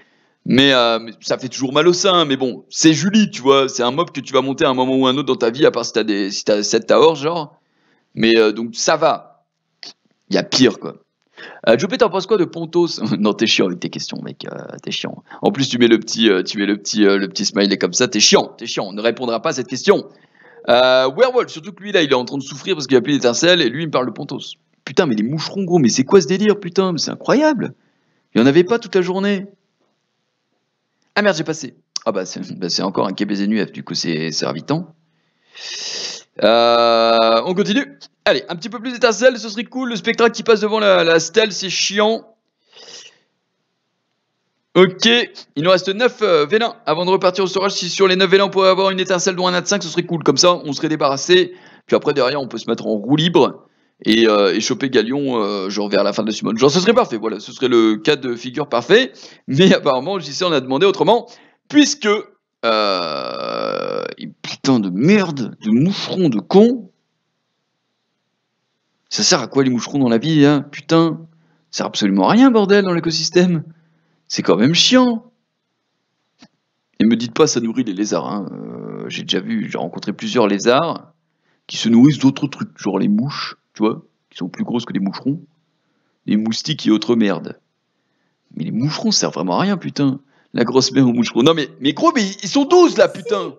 Mais euh, ça fait toujours mal au sein, mais bon, c'est Julie, tu vois, c'est un mob que tu vas monter à un moment ou un autre dans ta vie, à part si t'as des, si t'as sept tahors, genre. Mais euh, donc, ça va. Il y a pire, quoi. Euh, Jopé, t'en penses quoi de Pontos? Non, t'es chiant avec tes questions, mec, euh, t'es chiant. En plus, tu mets le petit, euh, tu mets le petit, euh, le petit smiley comme ça, t'es chiant, t'es chiant, on ne répondra pas à cette question. Euh, Werewolf, surtout que lui, là, il est en train de souffrir parce qu'il a plus d'étincelles, et lui, il me parle de Pontos. Putain, mais les moucherons, gros, mais c'est quoi ce délire, putain, mais c'est incroyable. Il n'y en avait pas toute la journée. Ah merde, j'ai passé. Ah bah c'est bah encore un K B Z N U F, du coup c'est ravitant. Euh, on continue. Allez, un petit peu plus d'étincelles, ce serait cool. Le spectre qui passe devant la, la stèle, c'est chiant. Ok, il nous reste neuf vélins. Avant de repartir au storage, si sur les neuf vélins on pourrait avoir une étincelle dont un à cinq, ce serait cool. Comme ça, on serait débarrassé. Puis après, derrière, on peut se mettre en roue libre et, euh, et choper Galion euh, genre vers la fin de la summon. Genre ce serait parfait, voilà, ce serait le cas de figure parfait, mais apparemment J C en a demandé autrement, puisque euh, putain de merde, de moucherons de con. Ça sert à quoi les moucherons dans la vie, hein? Putain, ça sert absolument à rien bordel dans l'écosystème, c'est quand même chiant. Et me dites pas ça nourrit les lézards, hein. euh, j'ai déjà vu, j'ai rencontré plusieurs lézards qui se nourrissent d'autres trucs, genre les mouches, tu vois, qui sont plus grosses que les moucherons, les moustiques et autres merdes. Mais les moucherons servent vraiment à rien, putain. La grosse merde aux moucherons. Non mais, mais gros, mais ils sont douze là, putain.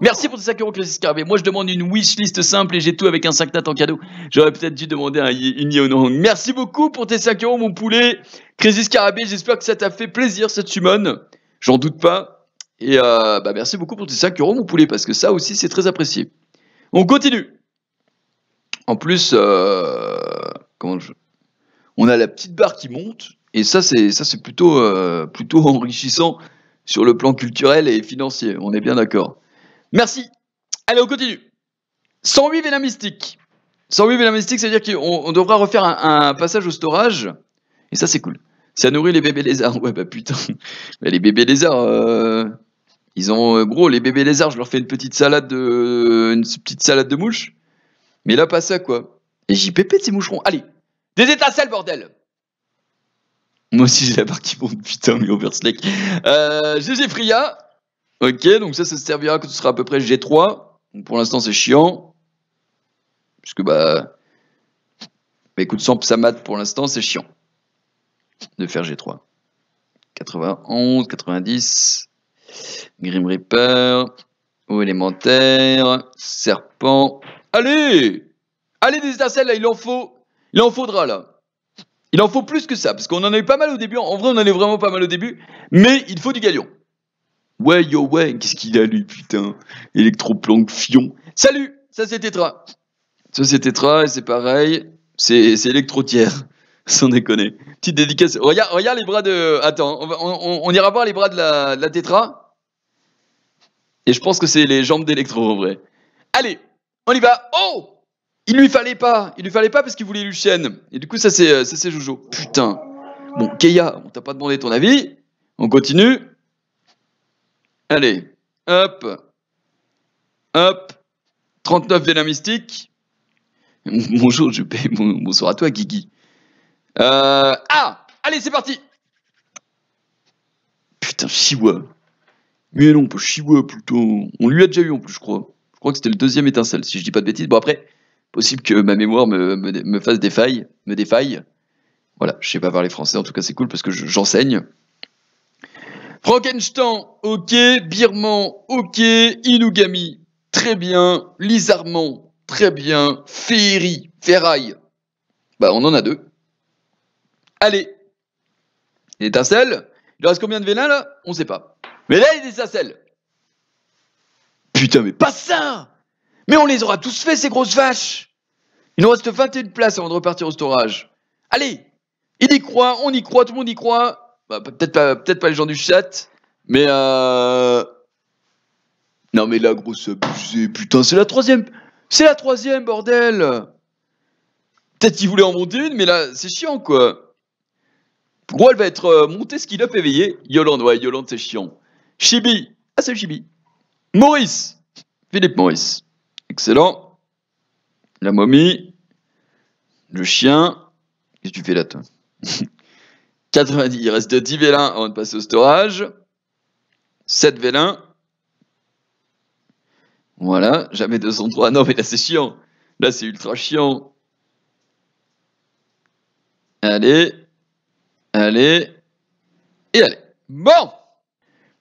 Merci pour tes cinq euros, Clésis Carvé. Moi, je demande une wishlist simple et j'ai tout avec un cinq nat en cadeau. J'aurais peut-être dû demander un Yonong. Merci beaucoup pour tes cinq euros, mon poulet. Clésis Carvé, j'espère que ça t'a fait plaisir, cette summon. J'en doute pas. Et euh, bah, merci beaucoup pour tes cinq euros, mon poulet, parce que ça aussi, c'est très apprécié. On continue. En plus, euh, comment je... on a la petite barre qui monte, et ça c'est ça c'est plutôt euh, plutôt enrichissant sur le plan culturel et financier. On est bien d'accord. Merci. Allez, on continue. cent huit vélins mystiques. cent huit vélins mystiques, c'est à dire qu'on on devra refaire un, un passage au storage. Et ça c'est cool. Ça nourrit les bébés lézards. Ouais bah putain. Bah, les bébés lézards. Euh... Ils ont gros les bébés lézards. Je leur fais une petite salade de une petite salade de mouches. Mais là, pas ça, quoi. Et J P P de ces moucherons. Allez, des étincelles, bordel. Moi aussi, j'ai la partie bombe, putain, mais overslake. Euh, G G Fria. Ok, donc ça, ça se servira quand ce sera à peu près G trois. Donc pour l'instant, c'est chiant. Puisque, bah... bah écoute, sans Psamat, pour l'instant, c'est chiant. De faire G trois. quatre-vingt-onze, quatre-vingt-dix. Grim Reaper. Eau élémentaire. Serpent. Allez! Allez, des étincelles, là, il en faut. Il en faudra, là. Il en faut plus que ça, parce qu'on en a eu pas mal au début. En vrai, on en a eu vraiment pas mal au début. Mais il faut du Galion. Ouais, yo, ouais. Qu'est-ce qu'il a, lui, putain. Électroplanque fion. Salut. Ça, c'est Tetra. Ça, c'est Tetra, et c'est pareil. C'est électro-tiers. Sans déconner. Petite dédicace. Regarde, regarde les bras de... Attends, on, va, on, on, on ira voir les bras de la, de la Tetra. Et je pense que c'est les jambes d'Electro, en vrai. Allez, on y va. Oh! Il lui fallait pas, il lui fallait pas parce qu'il voulait Luchenne. Et du coup, ça c'est ça c'est Jojo. Putain. Bon, Keia, on t'a pas demandé ton avis. On continue. Allez. Hop. Hop. trente-neuf dynamistique. Bonjour, je paye. Bonsoir à toi, Guigui. Euh... Ah! Allez, c'est parti! Putain, Chihuahua. Mais non, pas Chihuahua, plutôt. On lui a déjà eu en plus, je crois. Je crois que c'était le deuxième étincelle, si je dis pas de bêtises. Bon, après... possible que ma mémoire me, me, me fasse des failles, me défaille. Voilà, je sais pas parler français, en tout cas c'est cool parce que j'enseigne. Je, Frankenstein, ok. Birman, ok. Inugami, très bien. Lizarman, très bien. Féerie, ferraille. Bah on en a deux. Allez. L'étincelle. Il reste combien de vélins là? On sait pas. Mais là il y a des étincelles. Putain mais pas ça! Mais on les aura tous fait, ces grosses vaches. Il nous reste vingt et une places avant de repartir au storage. Allez, il y croit, on y croit, tout le monde y croit. Bah, peut-être pas, peut-être pas les gens du chat, mais... Euh... Non mais la grosse abusée, putain, c'est la troisième. C'est la troisième, bordel. Peut-être qu'il voulait en monter une, mais là, c'est chiant, quoi. Gros, elle va être euh, montée, skill up, éveillée. Yolande, ouais, Yolande, c'est chiant. Chibi, ah, c'est Chibi. Maurice, Philippe Maurice. Excellent. La momie. Le chien. Qu'est-ce que tu fais là, toi? quatre-vingt-dix. Il reste dix vélins avant de passer au storage. sept vélins. Voilà. Jamais deux cent trois. Non, mais là, c'est chiant. Là, c'est ultra chiant. Allez. Allez. Et allez. Bon.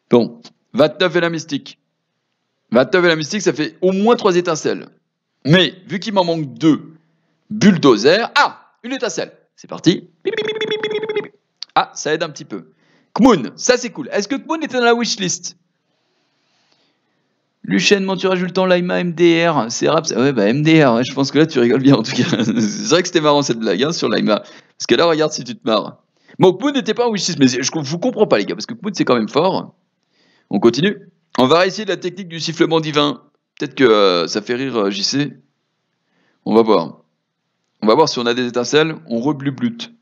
Bon. vingt-neuf vélins mystiques. vingt-neuf et la mystique, ça fait au moins trois étincelles. Mais, vu qu'il m'en manque deux, bulldozer... Ah, une étincelle. C'est parti. Ah, ça aide un petit peu. Kmoon, ça c'est cool. Est-ce que Kmoon était dans la wishlist? Luchenne, Mentura, Jultan, Laima, M D R. C'est rap, ça... Ouais, bah M D R, ouais, je pense que là tu rigoles bien en tout cas. C'est vrai que c'était marrant cette blague hein, sur Laima. Parce que là, regarde si tu te marres. Bon, Kmoon n'était pas en wishlist, mais je vous comprends pas les gars, parce que Kmoon c'est quand même fort. On continue. On va réessayer la technique du sifflement divin. Peut-être que euh, ça fait rire euh, J C. On va voir. On va voir si on a des étincelles. On reblublute.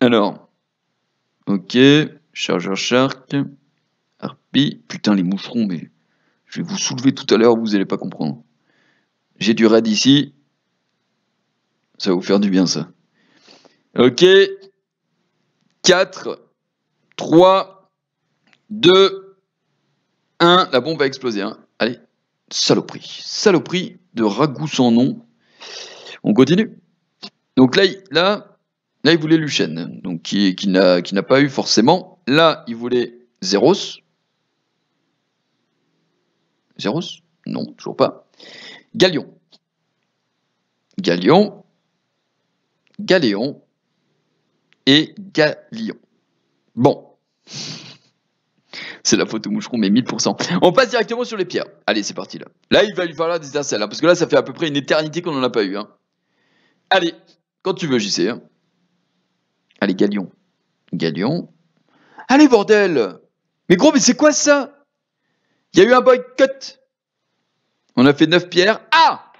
Alors. Ok. Chargeur Shark. Harpie. Putain, les moucherons, mais... je vais vous soulever tout à l'heure, vous n'allez pas comprendre. J'ai du raid ici. Ça va vous faire du bien, ça. Ok. quatre, trois, deux... un, la bombe va exploser. Hein. Allez, saloperie. Saloperie de ragoût sans nom. On continue. Donc là, là, là il voulait Luchenne, donc qui, qui n'a pas eu forcément. Là, il voulait Zeros. Zeros? Non, toujours pas. Galion. Galion. Galéon. Et Galion. Bon. C'est la faute au moucheron, mais mille pour cent. On passe directement sur les pierres. Allez, c'est parti, là. Là, il va lui falloir des étincelles, hein, parce que là, ça fait à peu près une éternité qu'on n'en a pas eu. Hein. Allez, quand tu veux, J C. Hein. Allez, Galion. Galion. Allez, bordel! Mais gros, mais c'est quoi, ça? Il y a eu un boycott. On a fait neuf pierres. Ah!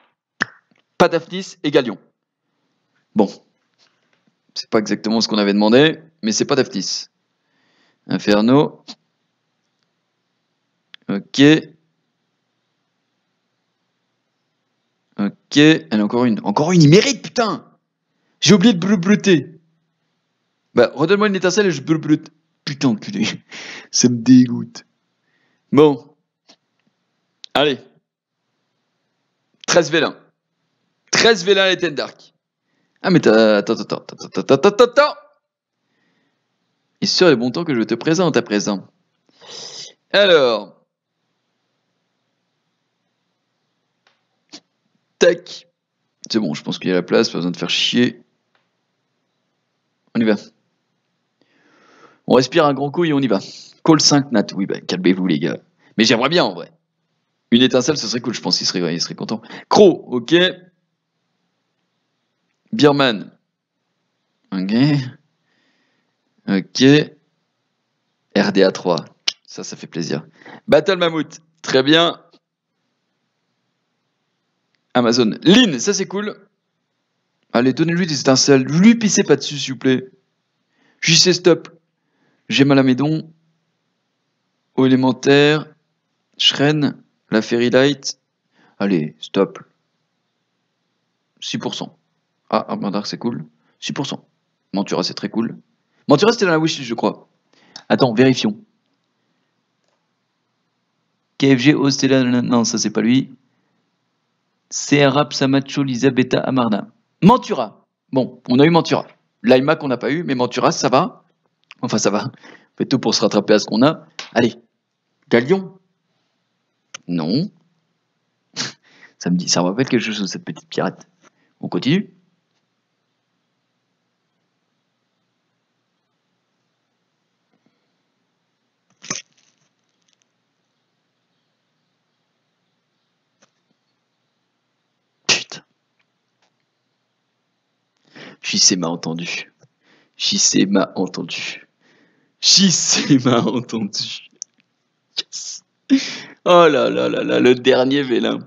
Pas Daphnis et Galion. Bon. C'est pas exactement ce qu'on avait demandé, mais c'est pas Daphnis. Inferno... Ok. Ok. Allez, encore une. Encore une, il mérite, putain. J'ai oublié de bleu bleuter. Bah, redonne-moi une étincelle et je peux le... Putain, enculé. Ça me dégoûte. Bon. Allez. treize vélins. treize vélins à l'étienne d'arc. Ah, mais t'as... Attends, attends, attends, attends, attends, attends. Et sur les bons temps que je te présente à présent. Alors... Tac. C'est bon, je pense qu'il y a la place, pas besoin de faire chier. On y va. On respire un grand coup et on y va. Call cinq nat, oui, bah calmez-vous les gars. Mais j'aimerais bien en vrai. Une étincelle, ce serait cool, je pense qu'il serait, il serait content. Croc, ok. Birman. Ok. Ok. R D A trois. Ça, ça fait plaisir. Battle Mammouth. Très bien. Amazon. Lynn, ça c'est cool. Allez, donnez-lui des étincelles. Lui pissez pas dessus, s'il vous plaît. J C stop. J'ai mal à mes dons. Eau élémentaire. Shren. La Fairy Light. Allez, stop. six pour cent. Ah, Armand Dark, c'est cool. six pour cent. Mentura, c'est très cool. Mentura, c'était dans la wishlist, je crois. Attends, vérifions. K F G, O, Stella, non, ça c'est pas lui. C R A, Psamacho, Lisa, Beta, Amarna. Mentura. Bon, on a eu Mentura. Laima qu'on n'a pas eu, mais Mentura, ça va. Enfin, ça va. On fait tout pour se rattraper à ce qu'on a. Allez. Galion. Non. Ça me dit, ça me rappelle quelque chose, cette petite pirate. On continue. J C m'a entendu. J C m'a entendu. J C m'a entendu. Yes. Oh là là là là, le dernier vélin.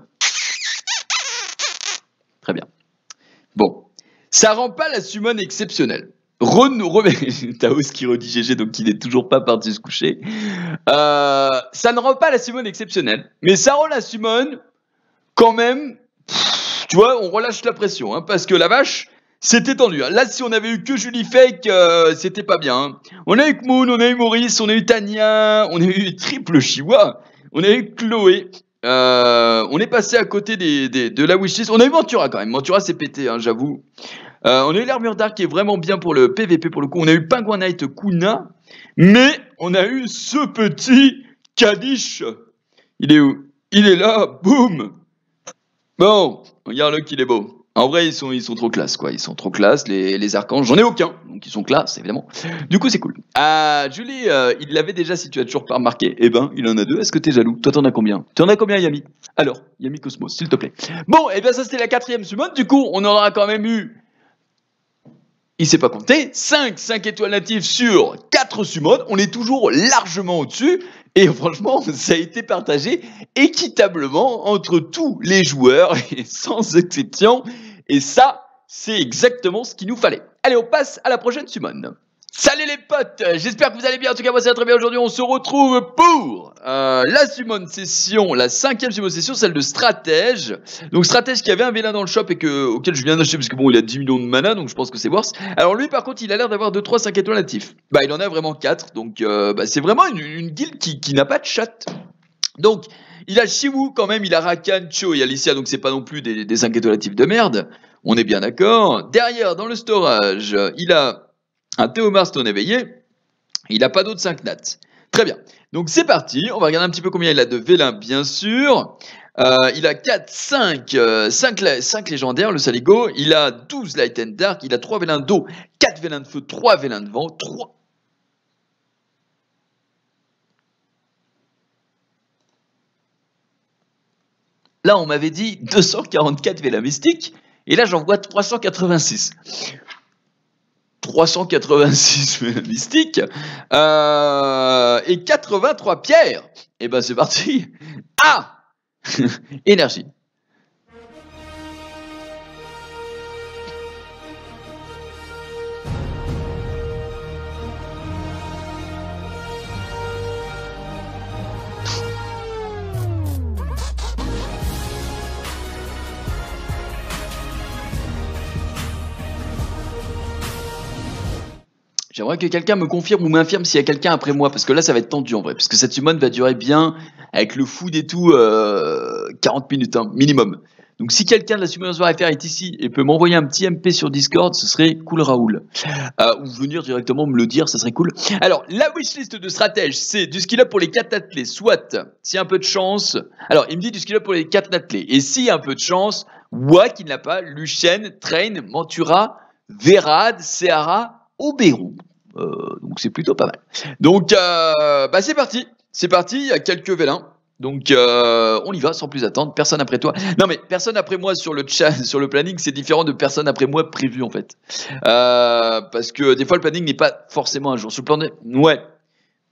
Très bien. Bon. Ça rend pas la summon exceptionnelle. Ron, Ron, Taos qui redit G G, donc il n'est toujours pas parti se coucher. Euh, ça ne rend pas la summon exceptionnelle. Mais ça rend la summon quand même... Pff, tu vois, on relâche la pression. Hein, parce que la vache... C'était ennuyeux. Là, si on avait eu que Julie Fake, euh, c'était pas bien. Hein. On a eu Kmoon, on a eu Maurice, on a eu Tania, on a eu Triple Chihuahua, on a eu Chloé. Euh, on est passé à côté des, des, de la wishlist. On a eu Mentura quand même. Mentura s'est pété, hein, j'avoue. Euh, on a eu l'armure d'arc qui est vraiment bien pour le P V P pour le coup. On a eu Penguin Knight Kuna. Mais on a eu ce petit Kadish. Il est où? Il est là. Boum. Bon, regarde-le qu'il est beau. En vrai, ils sont, ils sont trop classe, quoi. Ils sont trop classe, les, les archanges. J'en ai aucun, donc ils sont classe, évidemment. Du coup, c'est cool. Ah, Julie, euh, il l'avait déjà, si tu as toujours pas remarqué. Eh ben, il en a deux. Est-ce que t'es jaloux? Toi, t'en as combien? T'en as combien, Yami? Alors, Yami Cosmos, s'il te plaît. Bon, et eh bien, ça, c'était la quatrième summon. Du coup, on aura quand même eu... Il s'est pas compté. cinq étoiles natives sur quatre summons. On est toujours largement au-dessus. Et franchement, ça a été partagé équitablement entre tous les joueurs, et sans exception. Et ça, c'est exactement ce qu'il nous fallait. Allez, on passe à la prochaine summon. Salut les potes, j'espère que vous allez bien. En tout cas, moi, ça va très bien. Aujourd'hui, on se retrouve pour euh, la summon session, la cinquième summon session, celle de Stratège. Donc, Stratège qui avait un vélin dans le shop et que, auquel je viens d'acheter parce que bon, il a dix millions de mana, donc je pense que c'est worse. Alors, lui, par contre, il a l'air d'avoir deux, trois, cinq étoiles natifs. Bah, il en a vraiment quatre, donc euh, bah, c'est vraiment une, une guilde qui, qui n'a pas de chat. Donc, il a Shiwu quand même, il a Rakan, Cho et Alicia, donc c'est pas non plus des, des cinq étoiles natifs de merde. On est bien d'accord. Derrière, dans le storage, il a... un Théomar Stone éveillé, il n'a pas d'autre cinq nats. Très bien. Donc c'est parti, on va regarder un petit peu combien il a de vélin, bien sûr. Euh, il a quatre, cinq, cinq légendaires, le Saligo. Il a douze light and dark, il a trois vélins d'eau, quatre vélins de feu, trois vélins de vent, trois... Là, on m'avait dit deux cent quarante-quatre vélins mystiques, et là, j'en vois trois cent quatre-vingt-six. trois cent quatre-vingt-six mystiques euh, et quatre-vingt-trois pierres. Et ben c'est parti. Ah énergie. J'aimerais que quelqu'un me confirme ou m'infirme s'il y a quelqu'un après moi, parce que là ça va être tendu en vrai, parce que cette summon va durer bien, avec le food et tout, euh, quarante minutes hein, minimum. Donc si quelqu'un de la summon R F R est ici et peut m'envoyer un petit M P sur Discord, ce serait cool Raoul. Euh, ou venir directement me le dire, ça serait cool. Alors la wishlist de stratège, c'est du skill up pour les quatre athlés, soit s'il y a un peu de chance. Alors il me dit du skill up pour les quatre athlés, et s'il y a un peu de chance, Wahi qui n'a pas, Luchenne, Train, Mentura, Verad, Sehara, Oberon. Euh, donc c'est plutôt pas mal. Donc euh, bah c'est parti, c'est parti, il y a quelques vélins. Donc euh, on y va sans plus attendre, personne après toi. Non mais personne après moi sur le chat, sur le planning, c'est différent de personne après moi prévu en fait. Euh, parce que des fois le planning n'est pas forcément un jour. Sur le plan de... Ouais,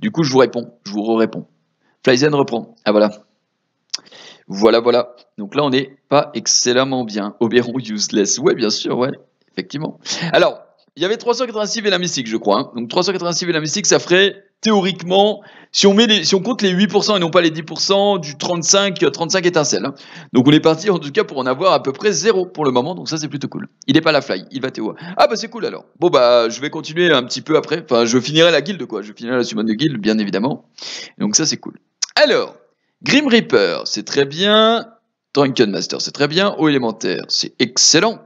du coup je vous réponds, je vous re-réponds. Flyzen reprend, ah voilà. Voilà, voilà. Donc là on n'est pas excellemment bien. Oberon useless, ouais bien sûr, ouais, effectivement. Alors... Il y avait trois cent quatre-vingt-six vélins mystiques, je crois. Hein. Donc trois cent quatre-vingt-six vélins mystiques, ça ferait théoriquement, si on, met les, si on compte les huit pour cent et non pas les dix pour cent, du trente-cinq, trente-cinq étincelles. Hein. Donc on est parti en tout cas pour en avoir à peu près zéro pour le moment. Donc ça c'est plutôt cool. Il n'est pas la fly, il va Théo. Ah bah c'est cool alors. Bon bah je vais continuer un petit peu après. Enfin je finirai la guilde quoi. Je finirai la summon de guilde bien évidemment. Donc ça c'est cool. Alors, Grim Reaper, c'est très bien. Drunken Master, c'est très bien. Eau élémentaire, c'est excellent.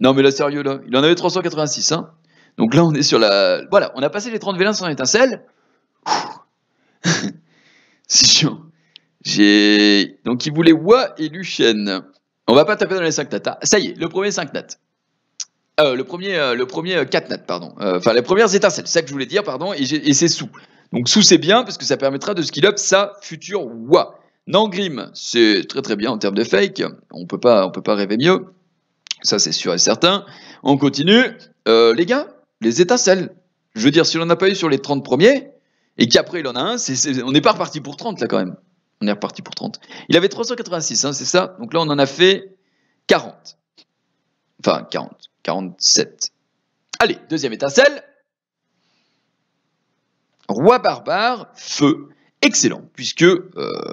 Non mais là sérieux là, il en avait trois cent quatre-vingt-six hein. Donc là on est sur la... Voilà, on a passé les trente vélins sans étincelle. C'est chiant. J'ai... Donc il voulait Wa et Luchenne. On va pas taper dans les cinq nattes. Ça y est, le premier cinq nattes. Euh, le premier euh, le premier quatre nattes, pardon. Enfin euh, les premières étincelles, c'est ça que je voulais dire, pardon. Et, et c'est sous. Donc sous c'est bien parce que ça permettra de skill up sa future Wa. Nangrim, c'est très très bien en termes de fake. On peut pas, on peut pas rêver mieux. Ça c'est sûr et certain. On continue. Euh, les gars, les étincelles. Je veux dire, si on n'en a pas eu sur les trente premiers, et qu'après il en a un, c'est, c'est, on n'est pas reparti pour trente là quand même. On est reparti pour trente. Il avait trois cent quatre-vingt-six, hein, c'est ça. Donc là on en a fait quarante. Enfin quarante, quarante-sept. Allez, deuxième étincelle. Roi barbare, feu. Excellent, puisque euh,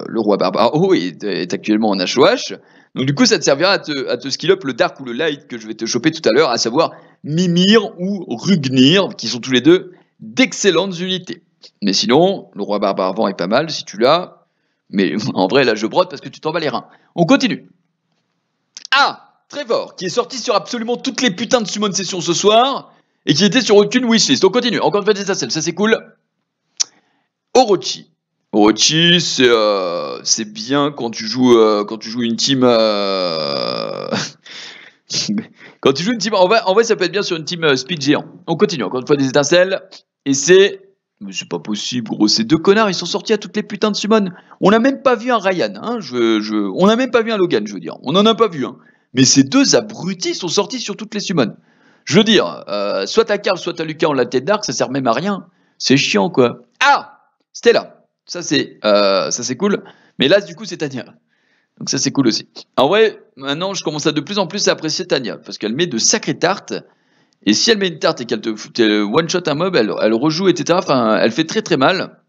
le roi barbare oh, est, est actuellement en H O H. Donc du coup, ça te servira à te, à te skill up le Dark ou le Light que je vais te choper tout à l'heure, à savoir Mimir ou Rugnir, qui sont tous les deux d'excellentes unités. Mais sinon, le roi barbare vent est pas mal si tu l'as. Mais en vrai, là, je brode parce que tu t'en bats les reins. On continue. Ah, Trevor, qui est sorti sur absolument toutes les putains de summon sessions ce soir, et qui était sur aucune wishlist. On continue, encore une fois des étincelles, ça c'est cool. Orochi. Orochi, c'est euh, bien quand tu joues euh, quand tu joues une team. Euh... quand tu joues une team, en vrai, en vrai, ça peut être bien sur une team euh, speed géant. On continue encore une fois des étincelles. Et c'est, mais c'est pas possible, gros. Ces deux connards, ils sont sortis à toutes les putains de summons. On n'a même pas vu un Ryan. Hein, je, je... On n'a même pas vu un Logan, je veux dire. On n'en a pas vu. Hein. Mais ces deux abrutis sont sortis sur toutes les summons. Je veux dire, euh, soit à Karl, soit à Lucas, on l'a tête d'arc, ça sert même à rien. C'est chiant, quoi. Ah, Stella. Ça c'est euh, cool, mais là du coup c'est Tania, donc ça c'est cool aussi. En vrai, maintenant je commence à de plus en plus à apprécier Tania, parce qu'elle met de sacrées tartes, et si elle met une tarte et qu'elle te, te one-shot un mob, elle, elle rejoue, et cetera. Enfin, elle fait très très mal,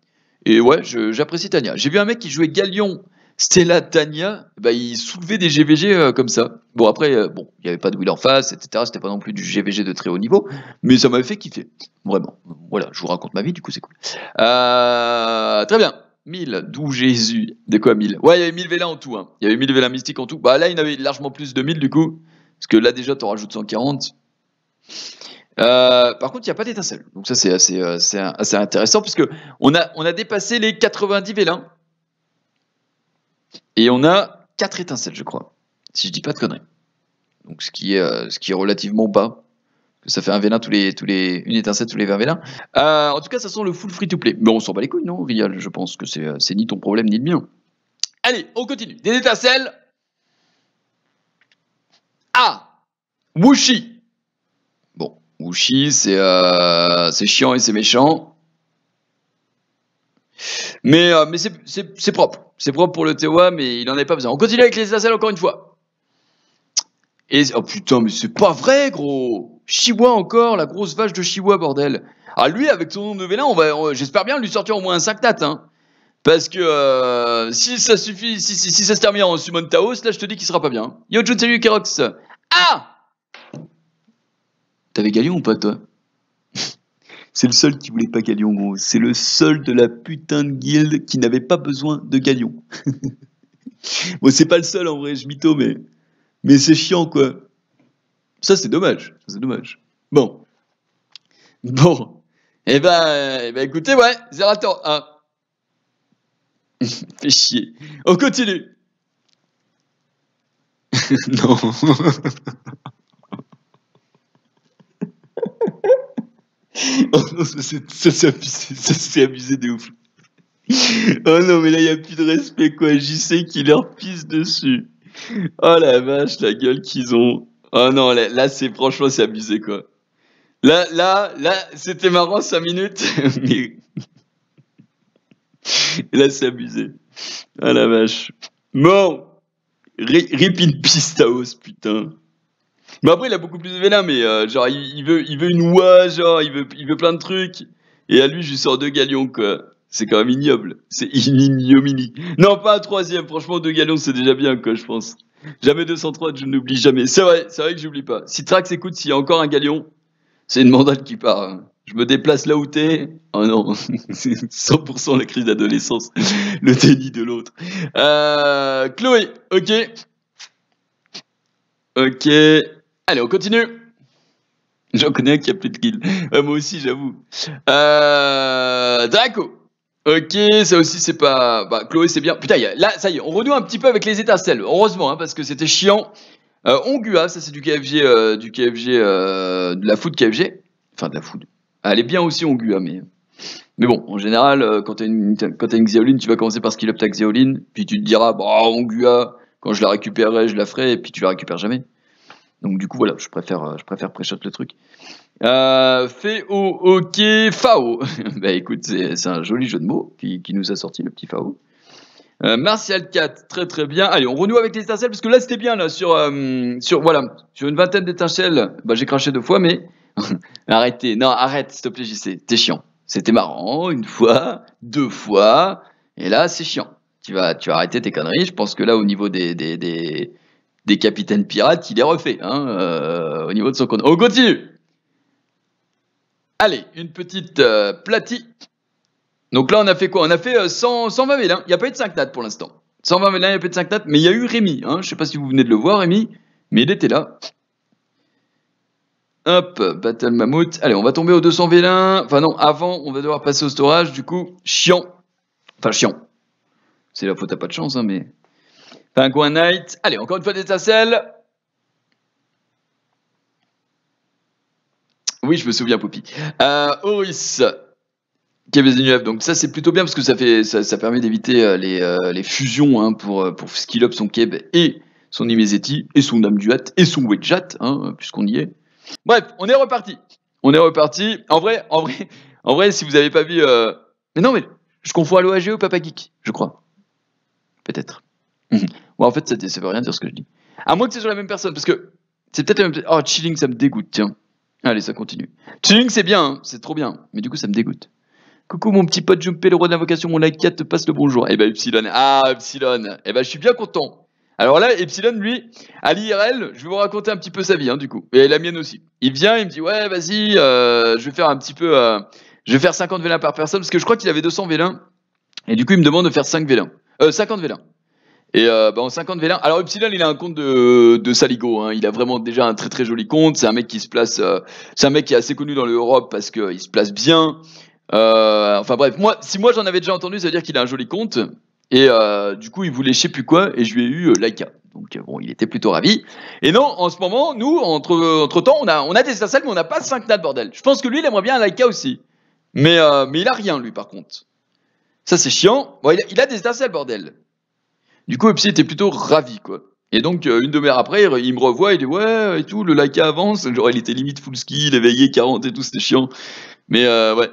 et ouais, j'apprécie Tania. J'ai vu un mec qui jouait Galion, Stella, Tania, bah, il soulevait des G V G euh, comme ça. Bon après, euh, bon, il n'y avait pas de wheel en face, et cetera. C'était pas non plus du G V G de très haut niveau, mais ça m'avait fait kiffer, vraiment. Voilà, je vous raconte ma vie, du coup c'est cool. Euh, très bien, mille, d'où Jésus, de quoi mille? Ouais, il y avait mille vélins en tout, hein. Il y avait mille vélins mystiques en tout. Bah là, il y en avait largement plus de mille du coup, parce que là déjà, t'en rajoutes cent quarante. Euh, par contre, il n'y a pas d'étincelle, donc ça c'est assez, assez, assez intéressant, parce que on a, on a dépassé les quatre-vingt-dix vélins. Et on a quatre étincelles, je crois, si je dis pas de conneries. Donc ce qui est, euh, ce qui est relativement bas, que ça fait un vélin tous les, tous les, une étincelle tous les vingt vélins. Euh, en tout cas, ça sent le full free-to-play. Mais on s'en bat les couilles, non, Rial? Je pense que c'est ni ton problème ni le mien. Allez, on continue. Des étincelles. Ah, Wushi. Bon, Wushi, c'est euh, chiant et c'est méchant. Mais, euh, mais c'est propre. C'est propre pour le Théoa, mais il n'en avait pas besoin. On continue avec les étincelles encore une fois. Et oh putain, mais c'est pas vrai, gros. Chihuahua encore, la grosse vache de Chihuahua, bordel. Ah lui, avec son nom de vélin, on va, j'espère bien lui sortir au moins un cinq nattes. Hein. Parce que euh, si ça suffit, si, si, si ça se termine en summon Taos, là je te dis qu'il sera pas bien. Yo, Jun, salut, Kerox. Ah, t'avais Galion ou pas, toi? C'est le seul qui voulait pas Galion, gros. C'est le seul de la putain de guilde qui n'avait pas besoin de Galion. Bon, c'est pas le seul, en vrai, je mytho, mais... Mais c'est chiant, quoi. Ça, c'est dommage. C'est dommage. Bon. Bon. Eh ben, eh ben écoutez, ouais, Zerator, hein. Fais chier. On continue. Non. Oh non, ça s'est abusé, ça s'est abusé de ouf. Oh non, mais là, il n'y a plus de respect, quoi. J C qui leur pisse dessus. Oh la vache, la gueule qu'ils ont. Oh non, là, là c'est franchement, c'est abusé, quoi. Là, là, là, c'était marrant, cinq minutes. Mais... Là, c'est abusé. Oh la vache. Bon. Rip in peace, Taos, putain. Mais après, il a beaucoup plus de vénin, mais euh, genre, il, il, veut, il veut une oie, genre, il veut, il veut plein de trucs. Et à lui, je lui sors deux Galions, quoi. C'est quand même ignoble. C'est une ignominie. Non, pas un troisième. Franchement, deux Galions, c'est déjà bien, quoi, je pense. Jamais deux cent trois, je n'oublie jamais. C'est vrai, c'est vrai que j'oublie pas. Si Trax écoute, s'il y a encore un Galion, c'est une mandale qui part. Hein. Je me déplace là où t'es. Oh non, c'est cent pour cent la crise d'adolescence. Le déni de l'autre. Euh, Chloé, ok. Ok. Allez, on continue. J'en connais un qui a plus de guild. Euh, moi aussi, j'avoue. Euh, Draco. Ok, ça aussi, c'est pas... Bah, Chloé, c'est bien. Putain, y a... là, ça y est, on renoue un petit peu avec les étincelles. Heureusement, hein, parce que c'était chiant. Euh, Ongua, ça, c'est du K F G, euh, du K F G, euh, de la food K F G. Enfin, de la food. Elle est bien aussi, Ongua, mais... Mais bon, en général, euh, quand t'as une, quand t'as une Xiaolin, tu vas commencer par skill up ta Xiaolin, puis tu te diras, bah, Ongua, quand je la récupérerai, je la ferai, et puis tu la récupères jamais. Donc du coup voilà, je préfère, je préfère pré-shot le truc. Euh, Féo, ok, Fao. Bah écoute, c'est un joli jeu de mots qui, qui nous a sorti le petit Fao. Euh, Martial quatre, très très bien. Allez, on renoue avec les étincelles parce que là c'était bien là sur, euh, sur voilà, sur une vingtaine d'étincelles. Bah j'ai craché deux fois mais arrêtez, non arrête, s'il te plaît J C, t'es chiant. C'était marrant une fois, deux fois, et là c'est chiant. Tu vas, tu vas arrêter tes conneries. Je pense que là au niveau des, des, des... des capitaines pirates, il est refait, hein, euh, au niveau de son compte. On continue. Allez, une petite euh, platie. Donc là, on a fait quoi? On a fait euh, cent, cent vingt vélins. Il n'y a pas eu de cinq nattes pour l'instant. cent vingt vélins, il n'y a pas eu de cinq nattes, mais il y a eu Rémi. Hein. Je ne sais pas si vous venez de le voir, Rémi, mais il était là. Hop, Battle Mammoth. Allez, on va tomber aux deux cents vélins. Enfin non, avant, on va devoir passer au storage, du coup, chiant. Enfin, chiant. C'est la faute à pas de chance, hein, mais... Pingouin Knight. Allez, encore une fois des étincelles. Oui, je me souviens, Poppy. Euh, Oris. K B Z neuf. Donc ça, c'est plutôt bien parce que ça, fait, ça, ça permet d'éviter les, euh, les fusions hein, pour, pour skill up son Keb et son Imezeti et son Dame du Hat et son Wedjat, hein, puisqu'on y est. Bref, on est reparti. On est reparti. En vrai, en vrai, en vrai si vous n'avez pas vu... Euh... Mais non, mais je confonds Allo A G ou Papa Geek, je crois. Peut-être. Bon, en fait, ça, ça veut rien dire ce que je dis. À moins que c'est sur la même personne, parce que c'est peut-être la même. Oh, chilling, ça me dégoûte, tiens. Allez, ça continue. Chilling, c'est bien, hein, c'est trop bien, mais du coup, ça me dégoûte. Coucou, mon petit pote Jumpé, le roi de l'invocation, mon like quatre te passe le bonjour. Eh ben, Epsilon. Ah, Epsilon. Eh ben, je suis bien content. Alors là, Epsilon, lui, à l'I R L, je vais vous raconter un petit peu sa vie, hein, du coup. Et la mienne aussi. Il vient, il me dit, ouais, vas-y, euh, je vais faire un petit peu. Euh, je vais faire cinquante vélins par personne, parce que je crois qu'il avait deux cents vélins. Et du coup, il me demande de faire cinq vélins. Euh, cinquante vélins. Et euh, bah en cinquante vélins, alors Upsilon il a un compte de, de Saligo, hein. Il a vraiment déjà un très très joli compte, c'est un mec qui se place, euh, c'est un mec qui est assez connu dans l'Europe parce qu'il se place bien, euh, enfin bref, moi si moi j'en avais déjà entendu ça veut dire qu'il a un joli compte, et euh, du coup il voulait je sais plus quoi, et je lui ai eu euh, Laika, donc euh, bon il était plutôt ravi, et non en ce moment nous, entre, entre temps on a, on a des étincelles mais on n'a pas cinq nattes bordel, je pense que lui il aimerait bien un Laika aussi, mais, euh, mais il a rien lui par contre, ça c'est chiant, bon, il, a, il a des étincelles bordel. Du coup, Epsi était plutôt ravi, quoi. Et donc, euh, une demi-heure après, il, il me revoit, il dit « Ouais, et tout, le Laika avance. » Genre, il était limite full skill, éveillé, quarante et tout, c'était chiant. Mais euh, ouais,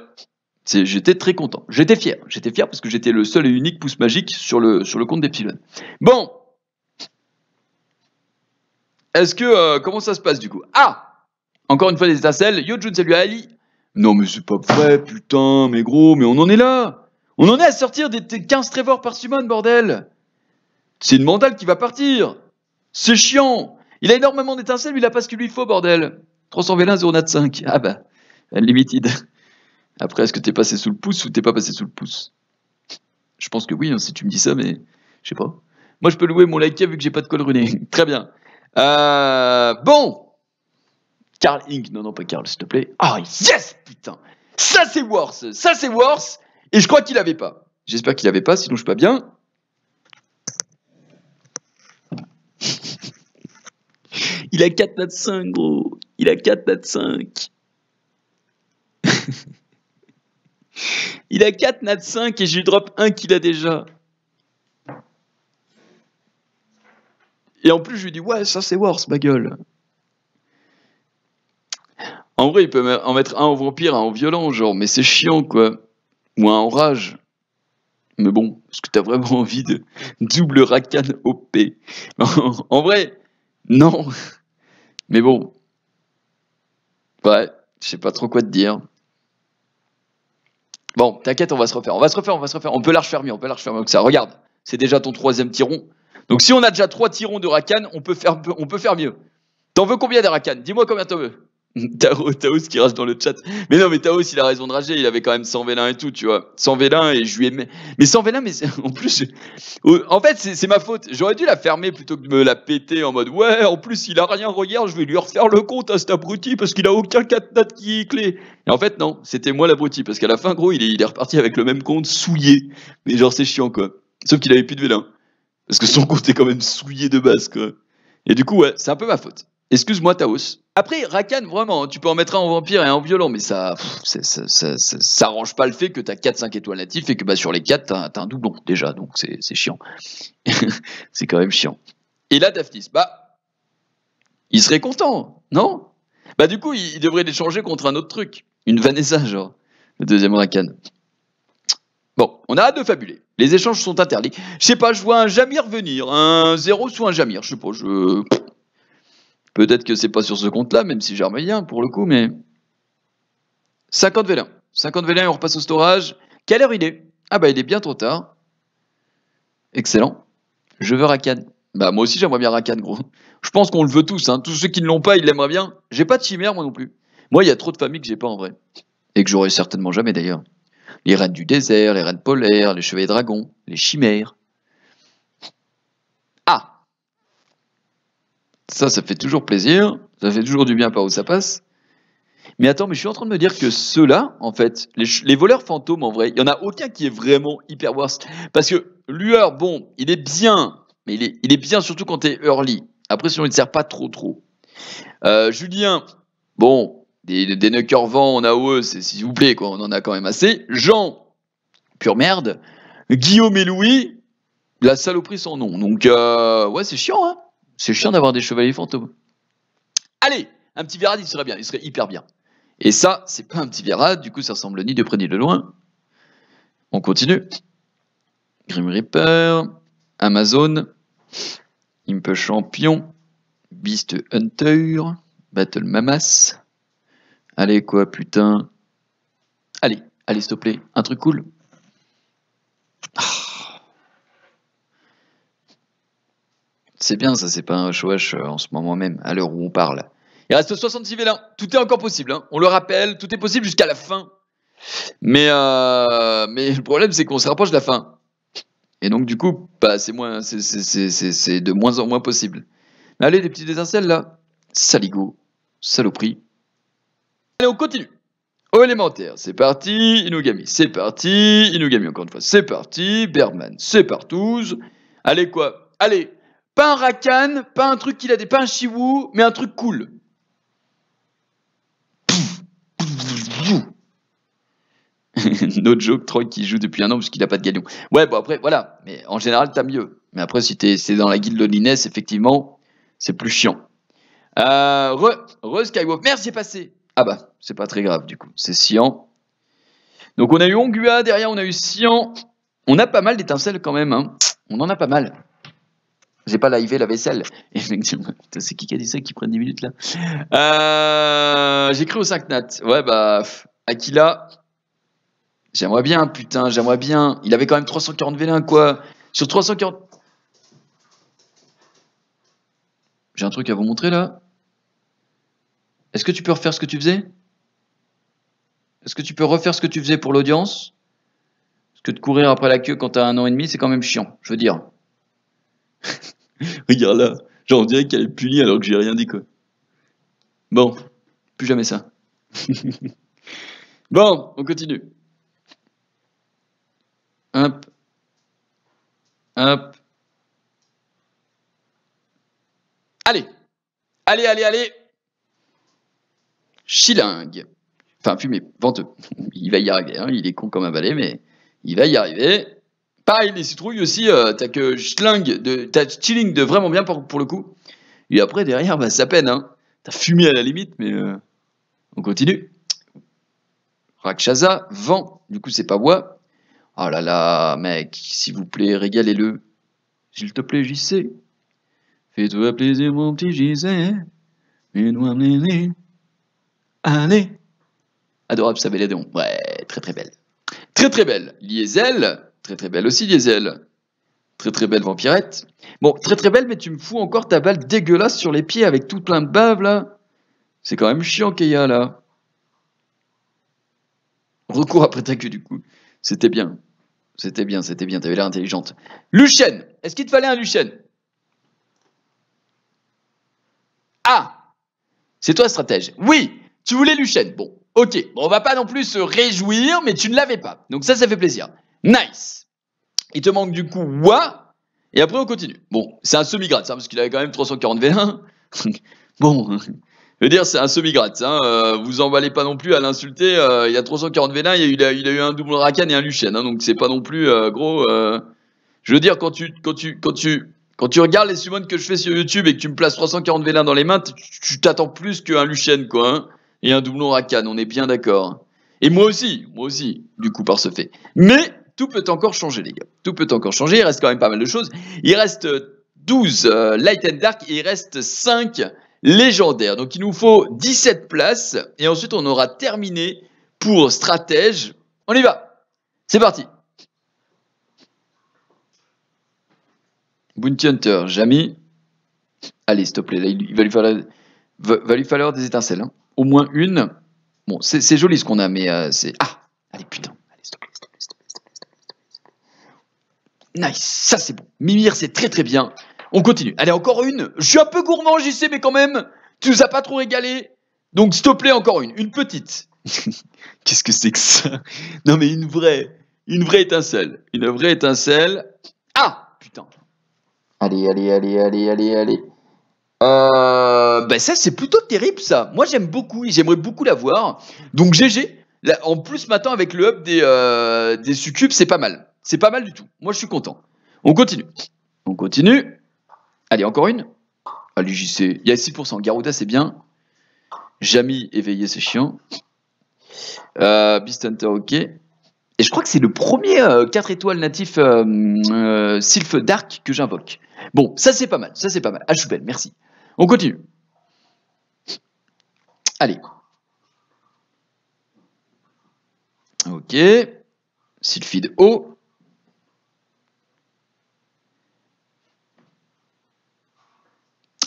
j'étais très content. J'étais fier. J'étais fier parce que j'étais le seul et unique pouce magique sur le, sur le compte d'Epsilon. Bon. Est-ce que... Euh, comment ça se passe, du coup? Ah, encore une fois, des étincelles. Yojun, salut à Ali. Non, mais c'est pas vrai, putain, mais gros, mais on en est là. On en est à sortir des quinze Trevor par Summon, bordel. C'est une mandale qui va partir. C'est chiant. Il a énormément d'étincelles, mais il a pas ce qu'il lui faut, bordel. trois cents vélins, zéro nat cinq. Ah bah, unlimited. Après, est-ce que t'es passé sous le pouce ou t'es pas passé sous le pouce? Je pense que oui, hein, si tu me dis ça, mais je sais pas. Moi, je peux louer mon laquais vu que j'ai pas de col runé. Très bien. Euh... Bon, Carl Inc. Non, non, pas Carl, s'il te plaît. Ah, yes, putain. Ça, c'est worse. Ça, c'est worse. Et je crois qu'il avait pas. J'espère qu'il avait pas, sinon je suis pas bien. Il a quatre nat cinq, gros. Il a quatre nat cinq. Il a quatre nat cinq et je lui drop un qu'il a déjà. Et en plus, je lui dis, ouais, ça c'est worse, ma gueule. En vrai, il peut en mettre un en vampire, un en violent, genre, mais c'est chiant, quoi. Ou un en rage. Mais bon, est-ce que t'as vraiment envie de double Rakan O P? En vrai, non. Mais bon. Ouais, je sais pas trop quoi te dire. Bon, t'inquiète, on va se refaire. On va se refaire, on va se refaire. On peut la refaire mieux, on peut la refaire mieux que ça. Regarde, c'est déjà ton troisième tiron. Donc si on a déjà trois tirons de Rakan, on peut faire, on peut faire mieux. T'en veux combien de Rakan? Dis-moi combien t'en veux. Tao, Tao qui rage dans le chat. Mais non, mais Tao, il a raison de rager, il avait quand même cent vélins et tout, tu vois. cent vélins et je lui ai... Mais cent vélins, mais en plus... En fait, c'est ma faute. J'aurais dû la fermer plutôt que de me la péter en mode... Ouais, en plus, il a rien, regarde, je vais lui refaire le compte à cet abruti parce qu'il a aucun quatre nattes qui est clé. Et en fait, non, c'était moi l'abruti parce qu'à la fin, gros, il est, il est reparti avec le même compte souillé. Mais genre, c'est chiant, quoi. Sauf qu'il avait plus de vélin. Parce que son compte est quand même souillé de base, quoi. Et du coup, ouais, c'est un peu ma faute. Excuse-moi, Taos. Après, Rakan, vraiment, tu peux en mettre un en vampire et un en violent, mais ça ça, ça, ça, ça, ça arrange pas le fait que t'as quatre cinq étoiles natifs et que bah, sur les quatre, t'as un doublon, déjà, donc c'est chiant. C'est quand même chiant. Et là, Daphnis, bah, il serait content, non? Bah du coup, il, il devrait l'échanger contre un autre truc. Une Vanessa, genre, le deuxième Rakan. Bon, on a hâte de fabuler. Les échanges sont interdits. Je sais pas, je vois un Jamir venir, un zéro sous un Jamir, je sais pas, je... Peut-être que c'est pas sur ce compte-là, même si j'ai remis un pour le coup, mais... cinquante vélins. cinquante vélins et on repasse au storage. Quelle heure il est? Ah bah il est bien trop tard. Excellent. Je veux Rakan. Bah moi aussi j'aimerais bien Rakan, gros. Je pense qu'on le veut tous, hein. Tous ceux qui ne l'ont pas, ils l'aimeraient bien. J'ai pas de chimère, moi non plus. Moi, il y a trop de familles que j'ai pas en vrai. Et que j'aurai certainement jamais d'ailleurs. Les reines du désert, les reines polaires, les chevaliers dragons, les chimères. Ah! Ça, ça fait toujours plaisir, ça fait toujours du bien par où ça passe. Mais attends, mais je suis en train de me dire que ceux-là, en fait, les, les voleurs fantômes, en vrai, il n'y en a aucun qui est vraiment hyper worse. Parce que Lueur, bon, il est bien, mais il est, il est bien surtout quand t'es early. Après, sinon, il ne sert pas trop trop. Euh, Julien, bon, des, des knockers vents, on a O E, s'il vous plaît, quoi, on en a quand même assez. Jean, pure merde. Guillaume et Louis, la saloperie sans nom. Donc, euh, ouais, c'est chiant, hein. C'est chiant d'avoir des chevaliers fantômes. Allez, un petit virade, il serait bien, il serait hyper bien. Et ça, c'est pas un petit virade, du coup, ça ressemble ni de près ni de loin. On continue. Grim Reaper, Amazon, Imp Champion, Beast Hunter, Battle Mamas. Allez, quoi, putain. Allez, allez, s'il te plaît, un truc cool. Ah. C'est bien, ça, c'est pas un H O H en ce moment même, à l'heure où on parle. Il reste soixante-six vélins. Tout est encore possible, hein. On le rappelle, tout est possible jusqu'à la fin. Mais, euh, mais le problème, c'est qu'on se rapproche de la fin. Et donc, du coup, bah, c'est de moins en moins possible. Mais allez, des petites étincelles, là. Saligo, saloperie. Allez, on continue. Au élémentaire, c'est parti. Inugami, c'est parti. Inugami, encore une fois, c'est parti. Bergman, c'est partout. Allez, quoi? Allez! Pas un Rakan, pas un truc qu'il a des... Pas un Chiwoo, mais un truc cool. No joke, Troy qui joue depuis un an parce qu'il n'a pas de Galion. Ouais, bon après, voilà. Mais en général, t'as mieux. Mais après, si t'es dans la guilde Loneliness, effectivement, c'est plus chiant. Euh, re, re Skywalk. Merde, j'ai passé. Ah bah, c'est pas très grave du coup. C'est Sian. Donc on a eu Ongua, derrière on a eu Sian. On a pas mal d'étincelles quand même. Hein. On en a pas mal. J'ai pas livé la vaisselle. C'est qui qui a dit ça, qui prennent dix minutes là? euh, J'ai cru aux cinq nats. Ouais, bah, Aquila. J'aimerais bien, putain, j'aimerais bien. Il avait quand même trois cent quarante vélins, quoi. Sur trois cent quarante. J'ai un truc à vous montrer là. Est-ce que tu peux refaire ce que tu faisais? Est-ce que tu peux refaire ce que tu faisais pour l'audience? Parce que de courir après la queue quand t'as un an et demi, c'est quand même chiant, je veux dire. Regarde là, genre on dirait qu'elle est punie alors que j'ai rien dit quoi. Bon, plus jamais ça. Bon, on continue. Hop. Hop. Allez. Allez, allez, allez. Chilingue. Enfin, fumé, venteux. Il va y arriver, hein. Il est con comme un balai, mais il va y arriver. Pareil, les citrouilles aussi, euh, t'as que Schling de, t'as Chilling de vraiment bien pour, pour le coup. Et après, derrière, bah, ça peine, hein. T'as fumé à la limite, mais euh, on continue. Rakshasa, vent, du coup, c'est pas bois. Oh là là, mec, s'il vous plaît, régalez-le. S'il te plaît, J C. Fais-toi plaisir, mon petit J C. Allez. Adorable Sabelladon. Ouais, très très belle. Très très belle. Liesel. Très très belle aussi, Liesel. Très très belle vampirette. Bon, très très belle, mais tu me fous encore ta balle dégueulasse sur les pieds avec tout plein de bave, là. C'est quand même chiant, Keia, là. Recours après ta queue, du coup. C'était bien. C'était bien, c'était bien. T'avais l'air intelligente. Luchenne. Est-ce qu'il te fallait un Luchenne? Ah! C'est toi, stratège. Oui! Tu voulais Luchenne. Bon, ok. Bon, on va pas non plus se réjouir, mais tu ne l'avais pas. Donc ça, ça fait plaisir. Nice. Il te manque du coup Wa. Et après, on continue. Bon, c'est un semi-grade, ça, parce qu'il avait quand même trois cent quarante V un. Bon, je veux dire, c'est un semi-grade, ça. Euh, vous emballez pas non plus à l'insulter. Euh, il y a trois cent quarante V un, il, il, il a eu un double Rakan et un Luchenne. Hein, donc c'est pas non plus euh, gros. Euh... Je veux dire, quand tu, quand tu, quand tu, quand tu regardes les summons que je fais sur YouTube et que tu me places trois cent quarante V un dans les mains, tu t'attends plus qu'un Luchenne, quoi. Hein. Et un doublon Rakan, on est bien d'accord. Et moi aussi, moi aussi, du coup, par ce fait. Mais tout peut encore changer, les gars. Tout peut encore changer, il reste quand même pas mal de choses. Il reste douze euh, Light and Dark et il reste cinq légendaires. Donc il nous faut dix-sept places. Et ensuite, on aura terminé pour Stratège. On y va. C'est parti. Bounty Hunter, Jamie. Allez, s'il te plaît, là, il va lui falloir, va, va lui falloir des étincelles, hein. Au moins une. Bon, c'est joli ce qu'on a, mais euh, c'est... Ah! Allez, putain. Allez, stop, stop, stop, stop, stop, stop, stop. Nice. Ça, c'est bon. Mimir, c'est très, très bien. On continue. Allez, encore une. Je suis un peu gourmand, J C, mais quand même, tu nous as pas trop régalé. Donc, s'il te plaît, encore une. Une petite. Qu'est-ce que c'est que ça? Non, mais une vraie. Une vraie étincelle. Une vraie étincelle. Ah! Putain. Allez, allez, allez, allez, allez, allez. Euh, ben ça c'est plutôt terrible ça. Moi j'aime beaucoup, j'aimerais beaucoup l'avoir. Donc G G, là, en plus maintenant avec le up des, euh, des succubes c'est pas mal. C'est pas mal du tout. Moi je suis content. On continue. On continue. Allez encore une. Allez J C, il y a six pour cent. Garuda c'est bien. Jamie éveillé c'est chiant. Euh, Beast Hunter ok. Et je crois que c'est le premier euh, quatre étoiles natif euh, euh, Sylph Dark que j'invoque. Bon, ça c'est pas mal, ça c'est pas mal. Ah je suis belle, merci. On continue. Allez. Ok. Sylphide haut.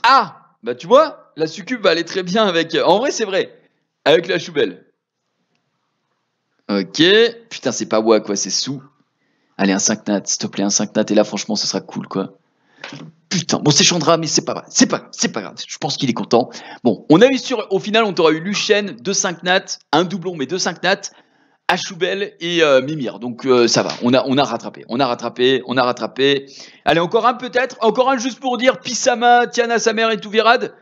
Ah, bah tu vois, la succube va aller très bien avec... En vrai, c'est vrai. Avec la choubelle. Ok. Putain, c'est pas moi, quoi, c'est sous. Allez, un cinq nat, s'il te plaît, un cinq nat. Et là, franchement, ce sera cool, quoi. Putain, bon c'est Chandra mais c'est pas grave, c'est pas grave, c'est pas grave, je pense qu'il est content. Bon, on a eu sur, au final on t'aura eu Luchenne, deux cinq nat, un doublon mais deux cinq nat, Achoubel et euh, Mimir, donc euh, ça va, on a, on a rattrapé, on a rattrapé, on a rattrapé. Allez encore un peut-être, encore un juste pour dire Psamat, Tiana sa mère et tout virade.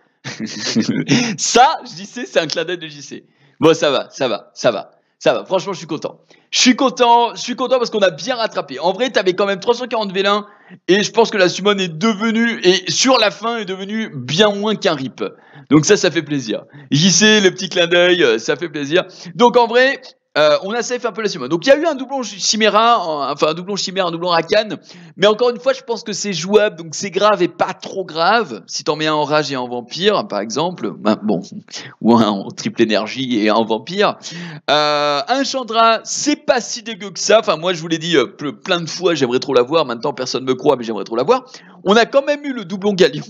Ça, J C c'est un clin d'œil de J C. Bon ça va, ça va, ça va. Ça va, franchement, je suis content. Je suis content, je suis content parce qu'on a bien rattrapé. En vrai, t'avais quand même trois cent quarante V un et je pense que la summon est devenue, et sur la fin, est devenue bien moins qu'un rip. Donc ça, ça fait plaisir. J C, le petit clin d'œil, ça fait plaisir. Donc en vrai, euh, on a safe un peu la summon. Donc il y a eu un doublon Chimera, enfin un doublon Chimera, un doublon Rakan. Mais encore une fois, je pense que c'est jouable, donc c'est grave et pas trop grave. Si t'en mets un en rage et un en vampire, par exemple, ben, bon, ou un en triple énergie et un en vampire. Euh, un Chandra, c'est pas si dégueu que ça. Enfin, moi je vous l'ai dit euh, plein de fois, j'aimerais trop l'avoir. Maintenant, personne me croit, mais j'aimerais trop l'avoir. On a quand même eu le doublon Galion,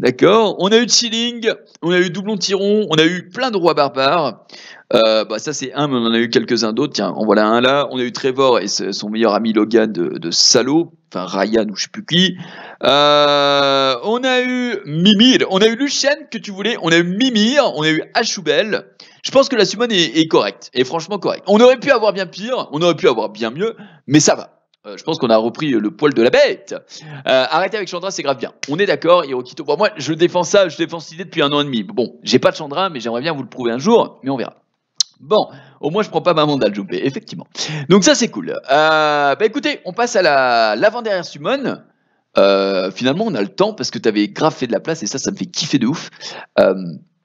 d'accord. On a eu Chilling, on a eu doublon Tyron, on a eu plein de rois barbares. Euh, bah ça c'est un, mais on en a eu quelques-uns d'autres. Tiens, en voilà un là. On a eu Trevor et son meilleur ami Logan de, de salaud. Enfin Ryan ou je sais plus qui. Euh, on a eu Mimir. On a eu Luchenne que tu voulais. On a eu Mimir. On a eu Achoubel. Je pense que la summon est, est correcte. Est franchement correcte. On aurait pu avoir bien pire. On aurait pu avoir bien mieux. Mais ça va. Euh, je pense qu'on a repris le poil de la bête. Euh, arrêtez avec Chandra, c'est grave bien. On est d'accord, Hirokito. Bon, moi, je défends ça, je défends cette idée depuis un an et demi. Bon, j'ai pas de Chandra, mais j'aimerais bien vous le prouver un jour, mais on verra. Bon, au moins, je prends pas ma mandale, Jumpé, effectivement. Donc ça, c'est cool. Euh, bah écoutez, on passe à la l'avant-dernière summon. Euh, finalement, on a le temps, parce que t'avais grave fait de la place, et ça, ça me fait kiffer de ouf. Euh,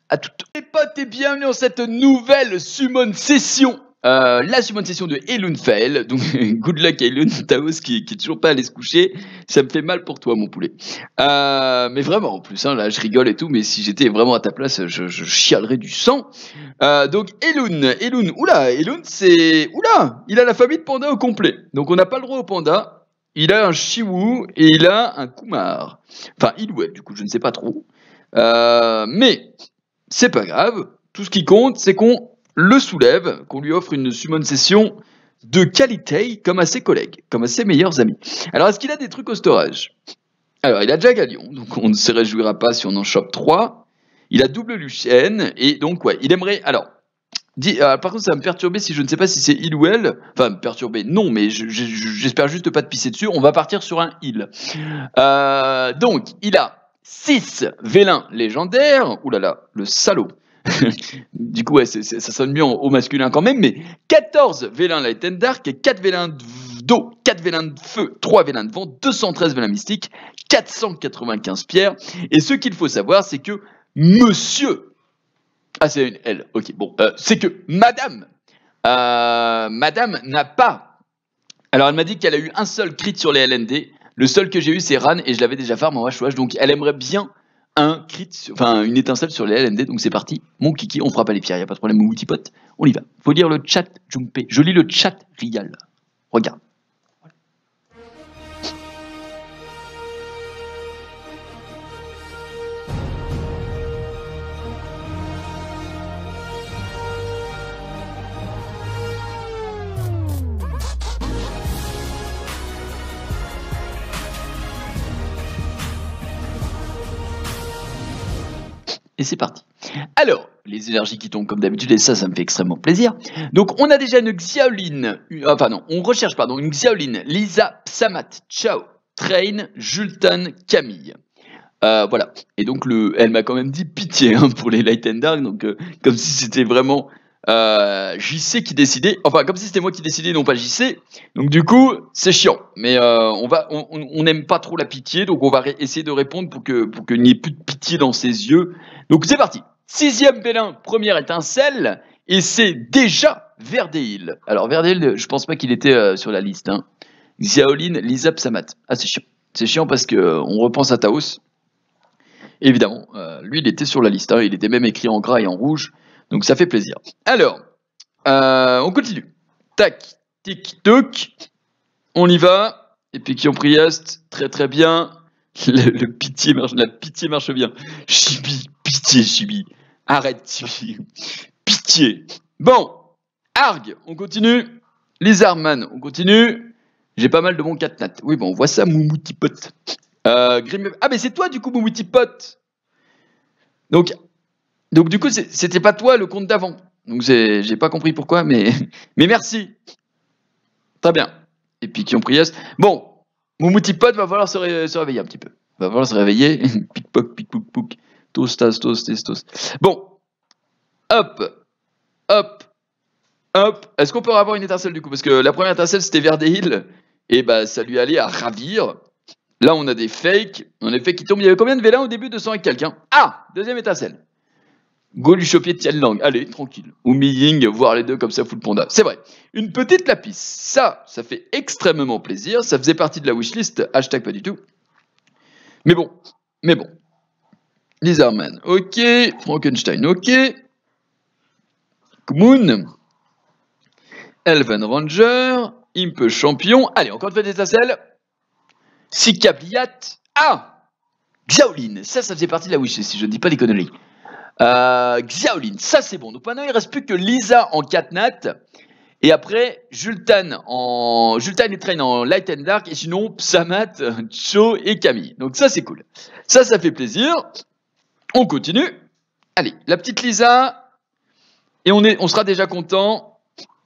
à toutes les potes, et bienvenue dans cette nouvelle summon session. Euh, la summon session de Elun Fael, donc good luck Elun, Taos qui, qui est toujours pas allé se coucher, ça me fait mal pour toi mon poulet. Euh, mais vraiment en plus, hein, là je rigole et tout, mais si j'étais vraiment à ta place, je, je chialerais du sang. Euh, donc Elun, Elun, oula, Elun c'est, oula, il a la famille de panda au complet, donc on n'a pas le droit au panda, il a un chiwou et il a un kumar, enfin il ou elle du coup, je ne sais pas trop, euh, mais c'est pas grave, tout ce qui compte c'est qu'on le soulève, qu'on lui offre une summon session de qualité comme à ses collègues, comme à ses meilleurs amis. Alors, est-ce qu'il a des trucs au storage? Alors, il a déjà Galion, donc on ne se réjouira pas si on en chope trois. Il a double Luchenne, et donc, ouais, il aimerait... Alors, dit, euh, par contre, ça va me perturber si je ne sais pas si c'est il ou elle. Enfin, me perturber, non, mais je, je, j'espère juste pas te pisser dessus. On va partir sur un il. Euh, donc, il a six vélins légendaires. Ouh là là, le salaud. Du coup, ouais, c'est, c'est, ça sonne mieux au masculin quand même, mais quatorze vélins Light and Dark, quatre vélins d'eau, quatre vélins de feu, trois vélins de vent, deux cent treize vélins mystiques, quatre cent quatre-vingt-quinze pierres. Et ce qu'il faut savoir, c'est que monsieur... Ah, c'est une L, ok, bon. Euh, c'est que madame... Euh, madame n'a pas... Alors, elle m'a dit qu'elle a eu un seul crit sur les L N D. Le seul que j'ai eu, c'est Ran, et je l'avais déjà farm en H O H, donc elle aimerait bien... Un crit, enfin une étincelle sur les L N D, donc c'est parti, mon kiki, on frappe à les pierres, il n'y a pas de problème, mon multipote, on y va. Faut lire le chat, Jumpé, je lis le chat Rial, regarde. Et c'est parti. Alors, les énergies qui tombent comme d'habitude, et ça, ça me fait extrêmement plaisir. Donc, on a déjà une Xiaolin, une, enfin non, on recherche, pardon, une Xiaolin, Lisa, Psamat, Ciao, Train, Jultan, Camille. Euh, voilà. Et donc, le, elle m'a quand même dit pitié hein, pour les Light and Dark, donc euh, comme si c'était vraiment euh, J C qui décidait, enfin, comme si c'était moi qui décidais, non pas J C. Donc, du coup, c'est chiant. Mais euh, on va, on n'aime pas trop la pitié, donc on va essayer de répondre pour que, pour qu'il n'y ait plus de pitié dans ses yeux. Donc c'est parti, sixième vélin, première étincelle, et c'est déjà Verdéil. Alors Verdéil, je pense pas qu'il était euh, sur la liste. Hein. Xiaolin, Lisa, Psamat. Ah c'est chiant, c'est chiant parce qu'on euh, repense à Taos. Évidemment, euh, lui il était sur la liste, hein. Il était même écrit en gras et en rouge, donc ça fait plaisir. Alors, euh, on continue. Tac, tic, toc, on y va. Et puis qui ont pris Est, très très bien. Le, le pitié marche, la pitié marche bien. Chibi, pitié, chibi. Arrête, chibi. Pitié. Bon. Arg, on continue. Les Arman, on continue. J'ai pas mal de bons catnat. Oui, bon, on voit ça, Moumoutipote. Euh, Grim... Ah, mais c'est toi, du coup, Moumoutipote. Donc, donc, du coup, c'était pas toi le compte d'avant. Donc, j'ai pas compris pourquoi, mais, mais merci. Très bien. Et puis, qui ont pris yes. Bon. Mon multipote va falloir se, ré se réveiller un petit peu. Va falloir se réveiller. Pic-poc, pic-pouc-pouc. Tostas, tostas, tostas. Bon. Hop. Hop. Hop. Est-ce qu'on peut avoir une étincelle du coup? Parce que la première étincelle c'était Verdéil. Et bah ça lui allait à ravir. Là on a des fakes. On a des fakes qui tombent. Il y avait combien de vélins au début? Deux cents et quelqu'un. Ah! Deuxième étincelle. Go lui choper Tian Lang. Allez, tranquille. Ou Miying, voir les deux comme ça, full panda. C'est vrai. Une petite lapis. Ça, ça fait extrêmement plaisir. Ça faisait partie de la wishlist. Hashtag pas du tout. Mais bon. Mais bon. Lizardman. Ok. Frankenstein. Ok. Kmoon. Elven Ranger. Impe Champion. Allez, encore une fois des étincelles. Sicabliat. Ah! Xiaolin. Ça, ça faisait partie de la wishlist, si je ne dis pas des conneries. Euh, Xiaolin, ça c'est bon. Donc maintenant il reste plus que Lisa en quatre nat. Et après Jultan en Jultan et Train en Light and Dark. Et sinon Psamat, Cho et Camille. Donc ça c'est cool. Ça ça fait plaisir. On continue. Allez, la petite Lisa. Et on, est, on sera déjà content,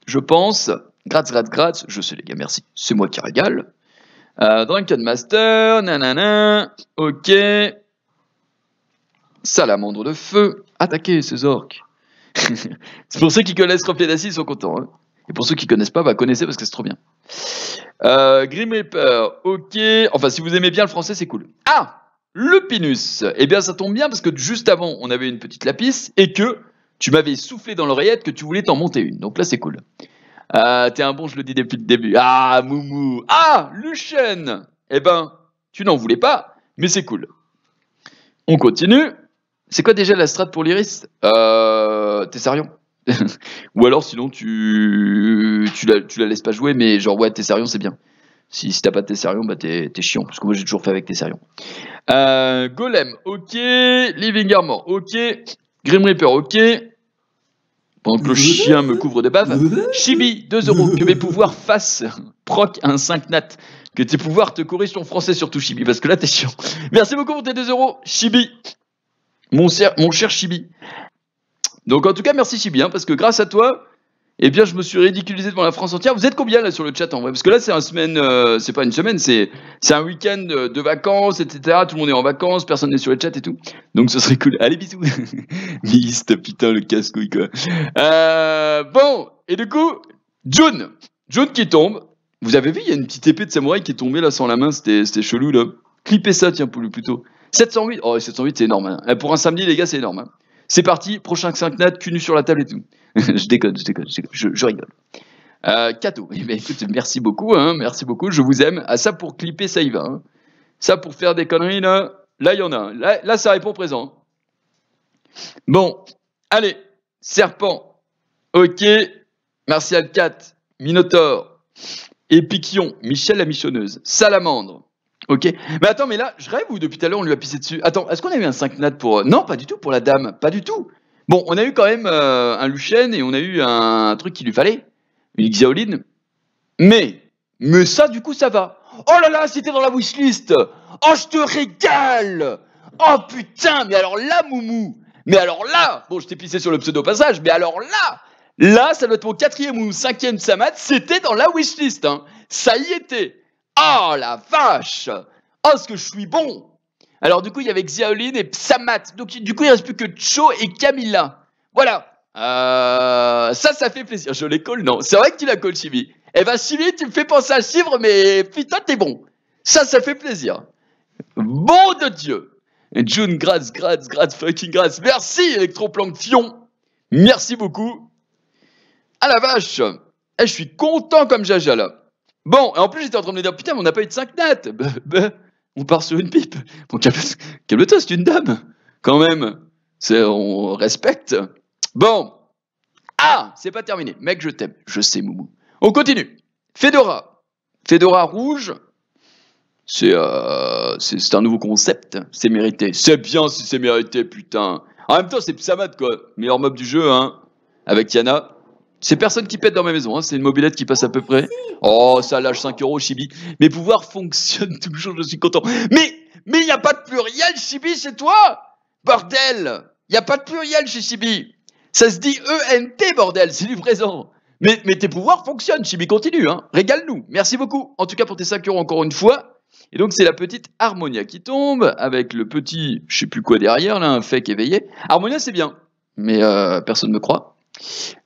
je pense. Gratz, gratz, gratz. Je sais les gars, merci. C'est moi qui régale. Euh, Drunken Master, nanana. Ok. Salamandre de feu, attaquez ces orques. C'est pour ceux qui connaissent Reflet d'Acide, ils sont contents. Hein. Et pour ceux qui connaissent pas, bah connaissez parce que c'est trop bien. Euh, Grim Reaper, ok. Enfin, si vous aimez bien le français, c'est cool. Ah, le Pinus. Eh bien, ça tombe bien parce que juste avant, on avait une petite lapis et que tu m'avais soufflé dans l'oreillette que tu voulais t'en monter une. Donc là, c'est cool. Euh, T'es un bon, je le dis depuis le début. Ah, Moumou. Ah, Luchenne. Eh ben, tu n'en voulais pas, mais c'est cool. On continue. C'est quoi déjà la strat pour l'Iris? Euh... Tessarion. Ou alors sinon tu... Tu, la, tu la laisses pas jouer, mais genre ouais, Tessarion c'est bien. Si, si t'as pas de Tessarion, bah t'es chiant, parce que moi j'ai toujours fait avec Tessarion. Euh, Golem, ok. Living Armor, ok. Grim Reaper, ok. Pendant que le chien me couvre de bave. Chibi, deux euros, que mes pouvoirs fassent proc un cinq nat. Que tes pouvoirs te corrigent ton français, surtout Chibi, parce que là t'es chiant. Merci beaucoup pour tes deux euros, Chibi. Mon, mon cher Chibi. Donc en tout cas, merci Chibi, hein, parce que grâce à toi, eh bien, je me suis ridiculisé devant la France entière. Vous êtes combien là sur le chat en vrai? Parce que là, c'est une semaine, euh, c'est pas une semaine, c'est un week-end de vacances, et cetera. Tout le monde est en vacances, personne n'est sur le chat et tout. Donc ce serait cool. Allez, bisous. Mist, putain, le casse-couille quoi. Euh, bon, et du coup, June. June qui tombe. Vous avez vu, il y a une petite épée de samouraï qui est tombée là sans la main, c'était chelou là. Clippez ça, tiens, plutôt. sept cent huit, oh sept cent huit c'est énorme, hein. Pour un samedi les gars c'est énorme, hein. C'est parti, prochain cinq nat, cul nu sur la table et tout. je déconne, je déconne, je, déconne, je, je rigole. Euh, Kato, eh bien, écoute, merci beaucoup, hein, merci beaucoup, je vous aime. Ah ça pour clipper ça y va, hein. Ça pour faire des conneries là, là il y en a, là, là ça répond présent. Bon, allez, serpent, ok, Martial quatre, Minotaure, Épicillon, Michel la michonneuse, Salamandre. Ok, mais attends, mais là, je rêve ou depuis tout à l'heure on lui a pissé dessus? Attends, est-ce qu'on a eu un cinq nat pour... Non, pas du tout, pour la dame, pas du tout. Bon, on a eu quand même euh, un Luchenne et on a eu un, un truc qu'il lui fallait, une Xiaolin. Mais, mais ça du coup ça va. Oh là là, c'était dans la wishlist. Oh, je te régale. Oh putain, mais alors là, Moumou. Mais alors là, bon, je t'ai pissé sur le pseudo passage, mais alors là, là, ça doit être mon quatrième ou cinquième Samat, c'était dans la wishlist, hein. Ça y était. Oh la vache! Oh ce que je suis bon! Alors du coup il y avait Xiaolin et Psamat. Donc du coup il ne reste plus que Cho et Camilla. Voilà. Euh, ça ça fait plaisir. Je les colle, non? C'est vrai que tu la colles Chibi. Eh ben Chibi tu me fais penser à Chivre mais putain t'es bon. Ça ça fait plaisir. Bon de Dieu. June, grâce, grâce, grâce, fucking grâce. Merci Electroplancton. Merci beaucoup. Ah la vache. Eh je suis content comme Jaja là. Bon, et en plus j'étais en train de me dire, putain, mais on n'a pas eu de cinq nat. Bah, bah, on part sur une pipe. Bon, calme-toi, c'est une dame. Quand même. On respecte. Bon. Ah, c'est pas terminé. Mec, je t'aime. Je sais, Moumou. On continue. Fedora. Fedora rouge. C'est euh, un nouveau concept. C'est mérité. C'est bien si c'est mérité, putain. En même temps, c'est Psamat, quoi. Meilleur mob du jeu, hein. Avec Yana. C'est personne qui pète dans ma maison, hein. C'est une mobilette qui passe à peu près. Oh, ça lâche cinq euros, Chibi. Mes pouvoirs fonctionnent toujours, je suis content. Mais, mais il n'y a pas de pluriel, Chibi, chez toi? Bordel! Il n'y a pas de pluriel chez Chibi. Ça se dit E N T, bordel, c'est du présent. Mais, mais tes pouvoirs fonctionnent, Chibi, continue, hein. Régale-nous. Merci beaucoup. En tout cas, pour tes cinq euros encore une fois. Et donc, c'est la petite Harmonia qui tombe, avec le petit, je sais plus quoi derrière, là, un fake éveillé. Harmonia, c'est bien. Mais, euh, personne ne me croit.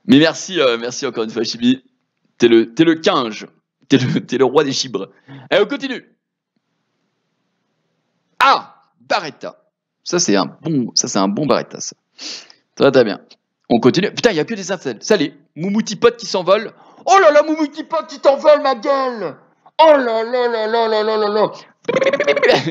Mais merci, euh, merci encore une fois, Chibi. T'es le, t'es le quinge. T'es le, t'es le roi des chibres. Allez, on continue. Ah, Barretta. Ça, c'est un bon, ça, c'est un bon Barretta, ça. Très, très bien. On continue. Putain, il n'y a que des étincelles. Salé. Moumou Tipote qui s'envole. Oh là là, Moumou Tipote qui t'envole, ma gueule. Oh là là là là là là là là.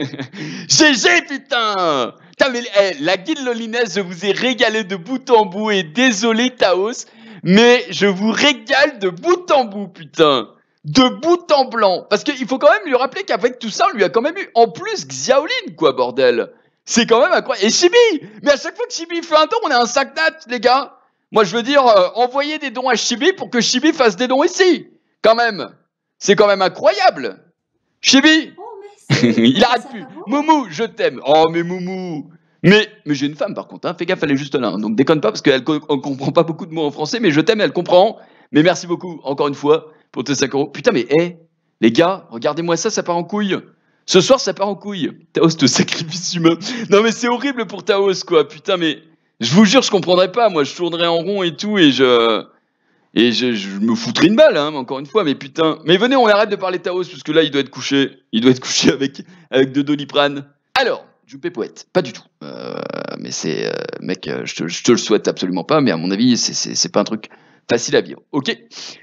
G G, putain. Putain, mais hey, la guide Loneliness, je vous ai régalé de bout en bout et désolé Taos, mais je vous régale de bout en bout, putain. De bout en blanc. Parce qu'il faut quand même lui rappeler qu'avec tout ça, on lui a quand même eu en plus Xiaolin, quoi, bordel. C'est quand même incroyable. Et Chibi! Mais à chaque fois que Chibi fait un don, on a un sac nat, les gars. Moi, je veux dire, euh, envoyez des dons à Chibi pour que Chibi fasse des dons ici. Quand même. C'est quand même incroyable. Chibi! Oh, mais il arrête plus. Moumou, je t'aime. Oh, mais Moumou. Mais, mais j'ai une femme, par contre. Hein. Fais gaffe, elle est juste là. Hein. Donc, déconne pas, parce qu'elle co comprend pas beaucoup de mots en français. Mais je t'aime, elle comprend. Mais merci beaucoup, encore une fois, pour tes cinq euros. Putain, mais hé, hey, les gars, regardez-moi ça, ça part en couille. Ce soir, ça part en couille. Taos, le sacrifice humain. Non, mais c'est horrible pour Taos, quoi. Putain, mais je vous jure, je comprendrais pas. Moi, je tournerais en rond et tout, et je et je, je me foutrais une balle, hein, encore une fois. Mais putain. Mais venez, on arrête de parler Taos, parce que là, il doit être couché. Il doit être couché avec, avec de Doliprane. Alors, Juppé Poète, pas du tout. Euh, mais c'est... Euh, mec, je te, je te le souhaite absolument pas, mais à mon avis, c'est pas un truc... facile à vivre, ok.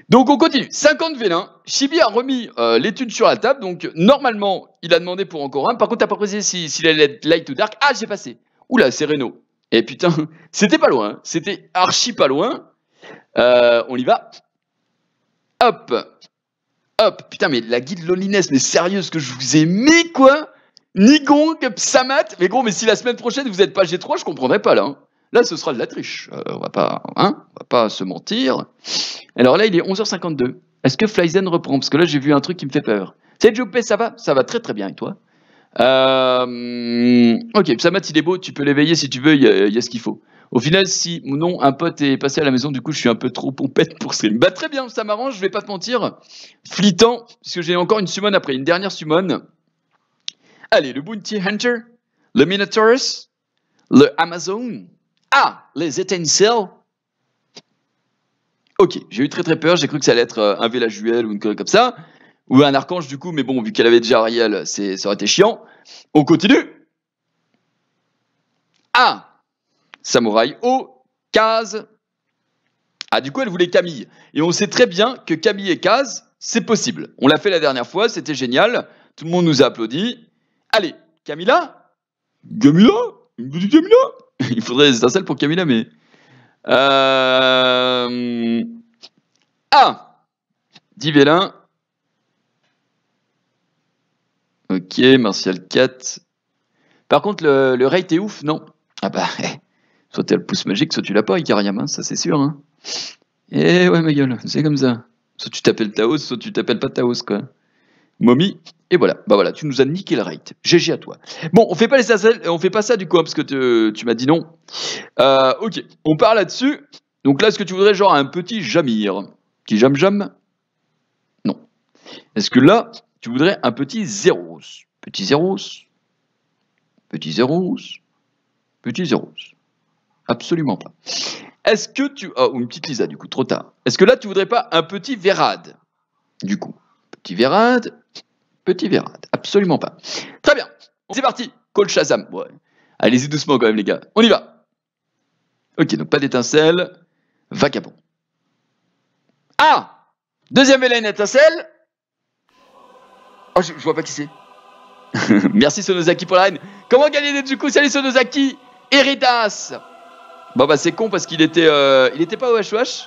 Donc on continue, cinquante vélins, Chibi a remis euh, l'étude sur la table, donc normalement, il a demandé pour encore un, par contre t'as pas précisé s'il si allait être light ou dark, ah j'ai passé, oula c'est Renault, et putain, c'était pas loin, c'était archi pas loin, euh, on y va, hop, hop, putain mais la guide Loneliness, mais sérieux ce que je vous ai mis quoi, Nigong, Psamat, mais gros mais si la semaine prochaine vous êtes pas G trois, je comprendrai pas là, hein. Là, ce sera de la triche. Euh, on va pas, hein, on va pas se mentir. Alors là, il est onze heures cinquante-deux. Est-ce que Flyzen reprend? Parce que là, j'ai vu un truc qui me fait peur. C'est Jopé, ça va? Ça va très très bien, et toi? euh... Ok, Psamat, il est beau. Tu peux l'éveiller si tu veux, il y, y a ce qu'il faut. Au final, si ou non, un pote est passé à la maison, du coup, je suis un peu trop pompette pour stream. Bah très bien, ça m'arrange, je vais pas te mentir. Flittant, parce que j'ai encore une summon après, une dernière summon. Allez, le Bounty Hunter, le Minotaurus, le Amazon... Ah, les étincelles. Ok, j'ai eu très très peur, j'ai cru que ça allait être un Vélajuel ou une connerie comme ça, ou un Archange du coup, mais bon, vu qu'elle avait déjà Ariel, ça aurait été chiant. On continue. Ah, Samouraï O, Kaz. Ah, du coup, elle voulait Camille. Et on sait très bien que Camille et Kaz, c'est possible. On l'a fait la dernière fois, c'était génial. Tout le monde nous a applaudi. Allez, Camilla. Camilla. Une petite Camilla. Il faudrait des étincelles pour Camilla, mais... Euh... Ah Divélin. Ok, Martial quatre. Par contre, le, le rate est ouf, non? Ah bah, soit t'as le pouce magique, soit tu l'as pas, Icariam, hein, ça c'est sûr. Hein. Eh ouais, ma gueule, c'est comme ça. Soit tu t'appelles Taos, soit tu t'appelles pas Taos, quoi. Mommy, et voilà, bah voilà, tu nous as niqué le rate. G G à toi. Bon, on fait pas les étincelles, on fait pas ça du coup, hein, parce que te, tu m'as dit non. Euh, ok, on part là-dessus. Donc là, est-ce que tu voudrais genre un petit Jamir? Petit Jam-Jam? Non. Est-ce que là, tu voudrais un petit Zéros? Petit Zéros? Petit Zéros? Petit Zéros? Absolument pas. Est-ce que tu... Ah, oh, une petite Lisa du coup, trop tard. Est-ce que là, tu voudrais pas un petit Vérad? Du coup. Petit Vérad, petit Vérad, absolument pas. Très bien, c'est parti, call Shazam. Ouais. Allez-y doucement quand même les gars, on y va. Ok, donc pas d'étincelle, vagabond. Ah, deuxième Hélène étincelle. Oh, je, je vois pas qui c'est. Merci Sonozaki pour la reine. Comment gagner du coup? Salut Sonozaki, Eridas. Bon bah c'est con parce qu'il était, euh, il était pas au H O H.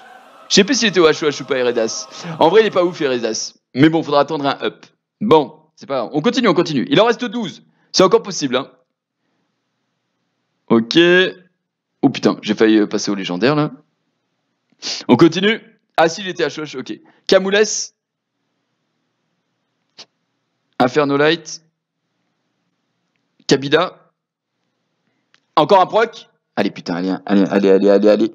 Je sais plus s'il était au H O H ou pas Eridas. En vrai il est pas ouf Eridas. Mais bon, faudra attendre un up. Bon, c'est pas grave. On continue, on continue. Il en reste douze. C'est encore possible, hein. Ok. Oh putain, j'ai failli passer au légendaire, là. On continue. Ah si, il était H O H, ok. Camoules. Infernolite. Kabila. Encore un proc. Allez, putain, allez, allez, allez, allez, allez, allez.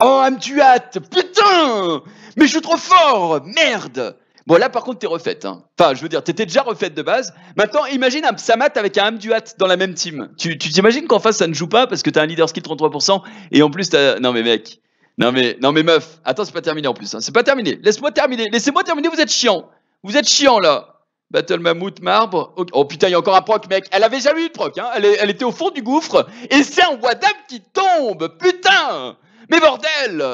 Oh, Amtuat. Putain. Mais je suis trop fort. Merde. Bon, là, par contre, t'es refaite. Hein. Enfin, je veux dire, t'étais déjà refaite de base. Maintenant, imagine un Psamat avec un Amduat dans la même team. Tu t'imagines qu'en face, ça ne joue pas parce que t'as un leader skill trente-trois pour cent et en plus, t'as... Non, mais mec. Non, mais, non, mais meuf. Attends, c'est pas terminé en plus. Hein. C'est pas terminé. Laisse-moi terminer. Laissez-moi terminer, vous êtes chiant. Vous êtes chiant, là. Battle Mammouth, marbre. Okay. Oh putain, il y a encore un proc, mec. Elle avait jamais eu de proc. Hein. Elle, est, elle était au fond du gouffre. Et c'est un Wadam qui tombe. Putain. Mais bordel.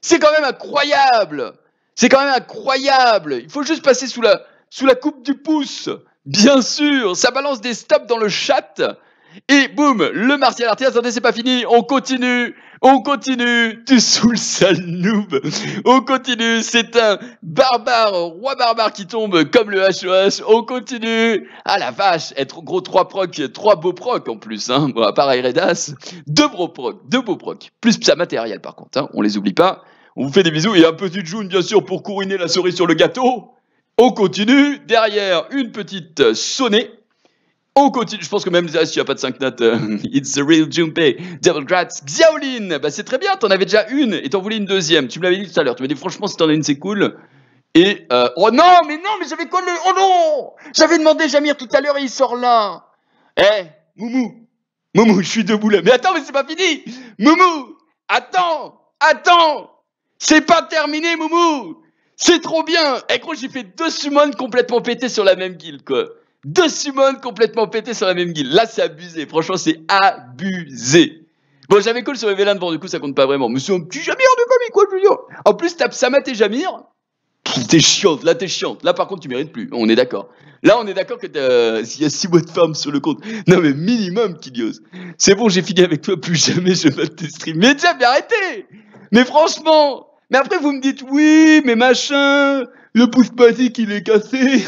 C'est quand même incroyable. C'est quand même incroyable. Il faut juste passer sous la, sous la coupe du pouce. Bien sûr, ça balance des stops dans le chat. Et boum, le martial arté. Attendez, c'est pas fini. On continue. On continue. Tu saoules, sale noob. On continue. C'est un barbare, roi barbare qui tombe comme le H O H. On continue. Ah la vache. Être gros trois procs, trois beaux procs en plus. Hein. Bon, à part Airedas. Deux gros procs, deux beaux procs. Plus Psa matériel par contre. Hein. On les oublie pas. On vous fait des bisous et un petit June bien sûr pour couronner la cerise sur le gâteau. On continue. Derrière, une petite sonnée. On continue, je pense que même ah, s'il n'y a pas de cinq notes, euh, it's the real Junpei, Devil Grats, Xiaolin, bah c'est très bien, t'en avais déjà une et t'en voulais une deuxième, tu me l'avais dit tout à l'heure, tu m'as dit franchement si t'en as une c'est cool, et euh, oh non, mais non, mais j'avais collé, oh non, j'avais demandé Jamir tout à l'heure et il sort là, eh, Moumou, Moumou, je suis debout là, mais attends, mais c'est pas fini, Moumou, attends, attends, c'est pas terminé Moumou, c'est trop bien, eh gros j'ai fait deux summons complètement pétés sur la même guild quoi. Deux summons complètement pétés sur la même guilde. Là, c'est abusé. Franchement, c'est abusé. Bon, j'avais call sur les vélins devant, du coup, ça compte pas vraiment. Mais c'est un petit Jamir de famille, quoi, Julien. En plus, tape Samat et Jamir. T'es chiante, là, t'es chiante. Là, par contre, tu mérites plus. On est d'accord. Là, on est d'accord que euh, s'il y a six mois de farm sur le compte. Non, mais minimum, Kylios. C'est bon, j'ai fini avec toi. Plus jamais je vais te stream. Mais déjà, mais arrêtez. Mais franchement. Mais après, vous me dites, oui, mais machin. Le pouce basique, il est cassé.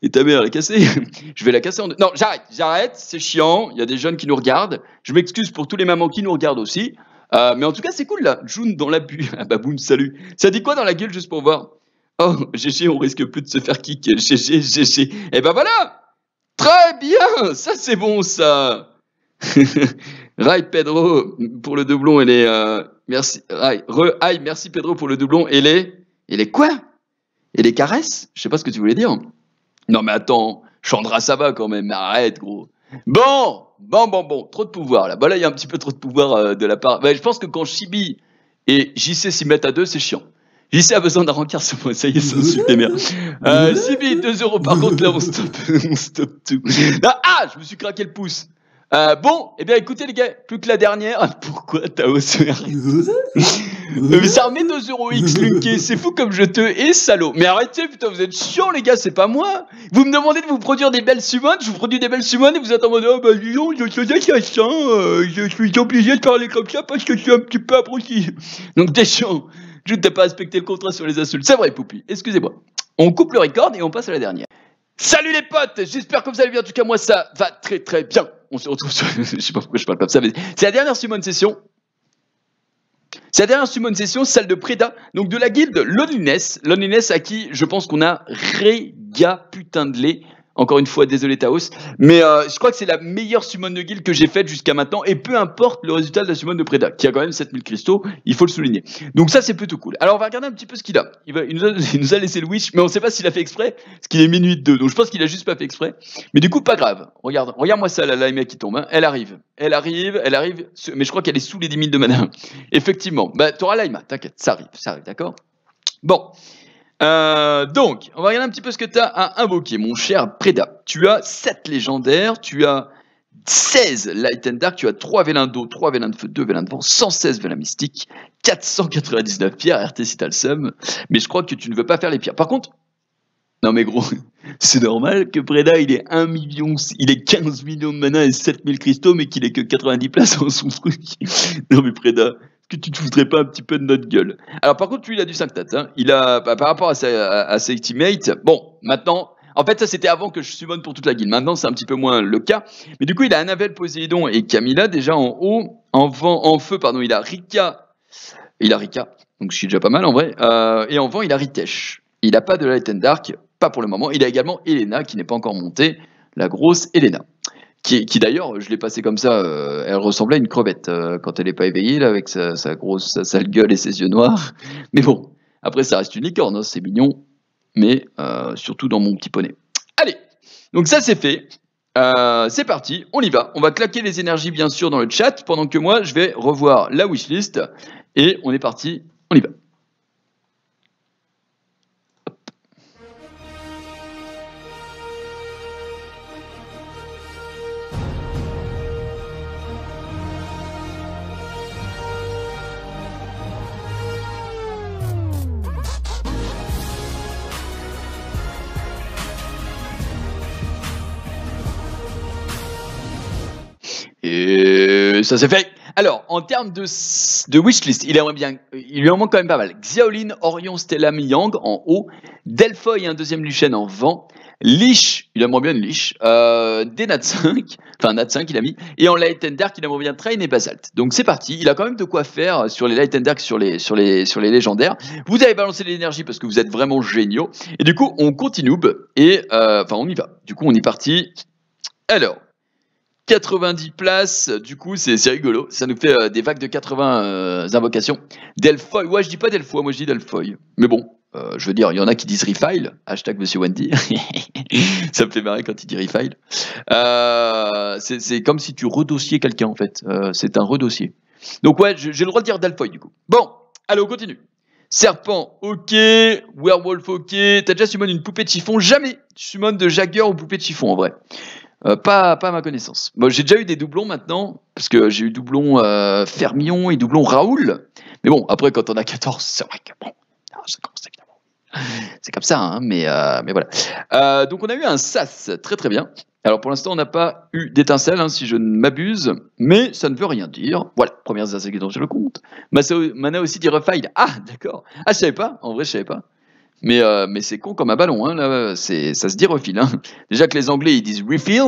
Et ta mère, elle est cassée. Je vais la casser en deux. Non, j'arrête, j'arrête, c'est chiant. Il y a des jeunes qui nous regardent. Je m'excuse pour tous les mamans qui nous regardent aussi. Euh, mais en tout cas, c'est cool, là. June dans la pu. Ah bah boum, salut. Ça dit quoi dans la gueule, juste pour voir? Oh, G G, on risque plus de se faire kick. G G, G G. Et bah voilà. Très bien. Ça, c'est bon, ça. Rai, Pedro, pour le doublon et les... Euh, merci, Rai, re, aïe, merci, Pedro, pour le doublon et les... Et les quoi? Et les caresses? Je sais pas ce que tu voulais dire. Non mais attends, Chandra ça va quand même, arrête gros. Bon, bon, bon, bon, trop de pouvoir là. Bah là il y a un petit peu trop de pouvoir euh, de la part... Bah, je pense que quand Chibi et J C s'y mettent à deux, c'est chiant. J C a besoin d'un rencard, ce point, ça y est, c'est un super merde. Euh, Chibi, deux euros par contre, là on stoppe, on stoppe tout. Ah, je me suis craqué le pouce. Euh, bon, eh bien écoutez les gars, plus que la dernière. Pourquoi Tao se mais ça remet deux euros X, Lunké, c'est fou comme je te hais, salaud. Mais arrêtez, putain, vous êtes chiants les gars, c'est pas moi. Vous me demandez de vous produire des belles summons, je vous produis des belles summons et vous êtes en mode oh bah disons, je suis assassin, euh, je suis obligé de parler comme ça parce que je suis un petit peu abruti. Donc t'es chiant, je ne t'ai pas respecté le contrat sur les insultes. C'est vrai, Poupie, excusez-moi. On coupe le record et on passe à la dernière. Salut les potes, j'espère que vous allez bien, en tout cas moi ça va très très bien. On se retrouve sur... je sais pas pourquoi je parle comme ça, mais c'est la dernière summon session. C'est la dernière summon session, salle de Preda, donc de la guilde Loneliness. Loneliness à qui je pense qu'on a réga putain de lait. Encore une fois, désolé Taos. Mais euh, je crois que c'est la meilleure summon de guilde que j'ai faite jusqu'à maintenant. Et peu importe le résultat de la summon de Preda, qui a quand même sept mille cristaux, il faut le souligner. Donc ça, c'est plutôt cool. Alors on va regarder un petit peu ce qu'il a. Il, va, il, nous a il nous a laissé le wish, mais on ne sait pas s'il a fait exprès, parce qu'il est minuit deux. Donc je pense qu'il a juste pas fait exprès. Mais du coup, pas grave. Regarde, regarde-moi ça, la Laima qui tombe. Hein. Elle arrive. Elle arrive, elle arrive. Mais je crois qu'elle est sous les dix mille de mana. Effectivement. Bah, t'auras Laima, t'inquiète, ça arrive, ça arrive, d'accord. Bon. Euh, donc, on va regarder un petit peu ce que tu as à invoquer, mon cher Preda. Tu as sept légendaires, tu as seize Light and Dark, tu as trois vélins d'eau, trois vélins de feu, deux vélins de vent, cent seize vélins mystiques, quatre cent quatre-vingt-dix-neuf pierres, R T si t'as le seum, mais je crois que tu ne veux pas faire les pierres. Par contre, non mais gros, c'est normal que Preda il est un million, il est quinze millions de mana et sept mille cristaux, mais qu'il ait que quatre-vingt-dix places dans son truc. Non mais Preda... que tu te foutrais pas un petit peu de notre gueule. Alors par contre, lui, il a du cinq têtes. Hein. Il a, bah, par rapport à, sa, à, à ses teammates, bon, maintenant, en fait, ça c'était avant que je summone pour toute la guilde. Maintenant, c'est un petit peu moins le cas. Mais du coup, il a Annabelle, Poséidon et Camilla, déjà en haut, en vent, en feu, pardon, il a Rika. Il a Rika, donc je suis déjà pas mal en vrai. Euh, et en vent, il a Ritesh. Il n'a pas de Light and Dark, pas pour le moment. Il a également Elena, qui n'est pas encore montée, la grosse Elena. Qui, qui d'ailleurs, je l'ai passée comme ça, euh, elle ressemblait à une crevette euh, quand elle n'est pas éveillée, là, avec sa, sa grosse, sa sale gueule et ses yeux noirs. Mais bon, après ça reste une licorne, hein, c'est mignon, mais euh, surtout dans mon petit poney. Allez, donc ça c'est fait, euh, c'est parti, on y va. On va claquer les énergies bien sûr dans le chat, pendant que moi je vais revoir la wishlist, et on est parti, on y va. Et ça s'est fait. Alors, en termes de, de wishlist, il, il lui en manque quand même pas mal. Xiaolin, Orion, Stella, Yang en haut. Delphoy, un deuxième Luchenne en vent. Lich, il aimerait bien une Lich. Euh, des Nat cinq, enfin Nat cinq, il a mis. Et en Light and Dark, il aimerait bien Train et Basalt. Donc c'est parti, il a quand même de quoi faire sur les Light and Dark, sur les, sur les, sur les légendaires. Vous avez balancé l'énergie parce que vous êtes vraiment géniaux. Et du coup, on continue. Et euh, enfin, on y va. Du coup, on est parti. Alors. quatre-vingt-dix places, du coup c'est rigolo, ça nous fait euh, des vagues de quatre-vingts euh, invocations. Delphoy, ouais je dis pas Delphoy, moi je dis Delphoy, mais bon, euh, je veux dire, il y en a qui disent refile, hashtag Monsieur Wendy, ça me fait marrer quand il dit refile. Euh, c'est comme si tu redossiais quelqu'un en fait, euh, c'est un redossier. Donc ouais, j'ai le droit de dire Delphoy du coup. Bon, allez on continue. Serpent, ok, werewolf, ok, t'as déjà summoned une poupée de chiffon? Jamais, tu summoned de Jagger ou poupée de chiffon en vrai. Euh, pas, pas à ma connaissance. Bon, j'ai déjà eu des doublons maintenant, parce que j'ai eu doublon euh, Fermion et doublon Raoul. Mais bon, après, quand on a quatorze, c'est vrai que bon, ça commence évidemment. C'est comme ça, hein, mais, euh, mais voilà. Euh, donc, on a eu un sas, très très bien. Alors, pour l'instant, on n'a pas eu d'étincelle, hein, si je ne m'abuse, mais ça ne veut rien dire. Voilà, première étincelle dont je le compte. Mana aussi dit refile. Ah, d'accord. Ah, je savais pas. En vrai, je savais pas. Mais, euh, mais c'est con comme un ballon, hein, là, c'est, ça se dit refill. Hein. Déjà que les Anglais ils disent refill,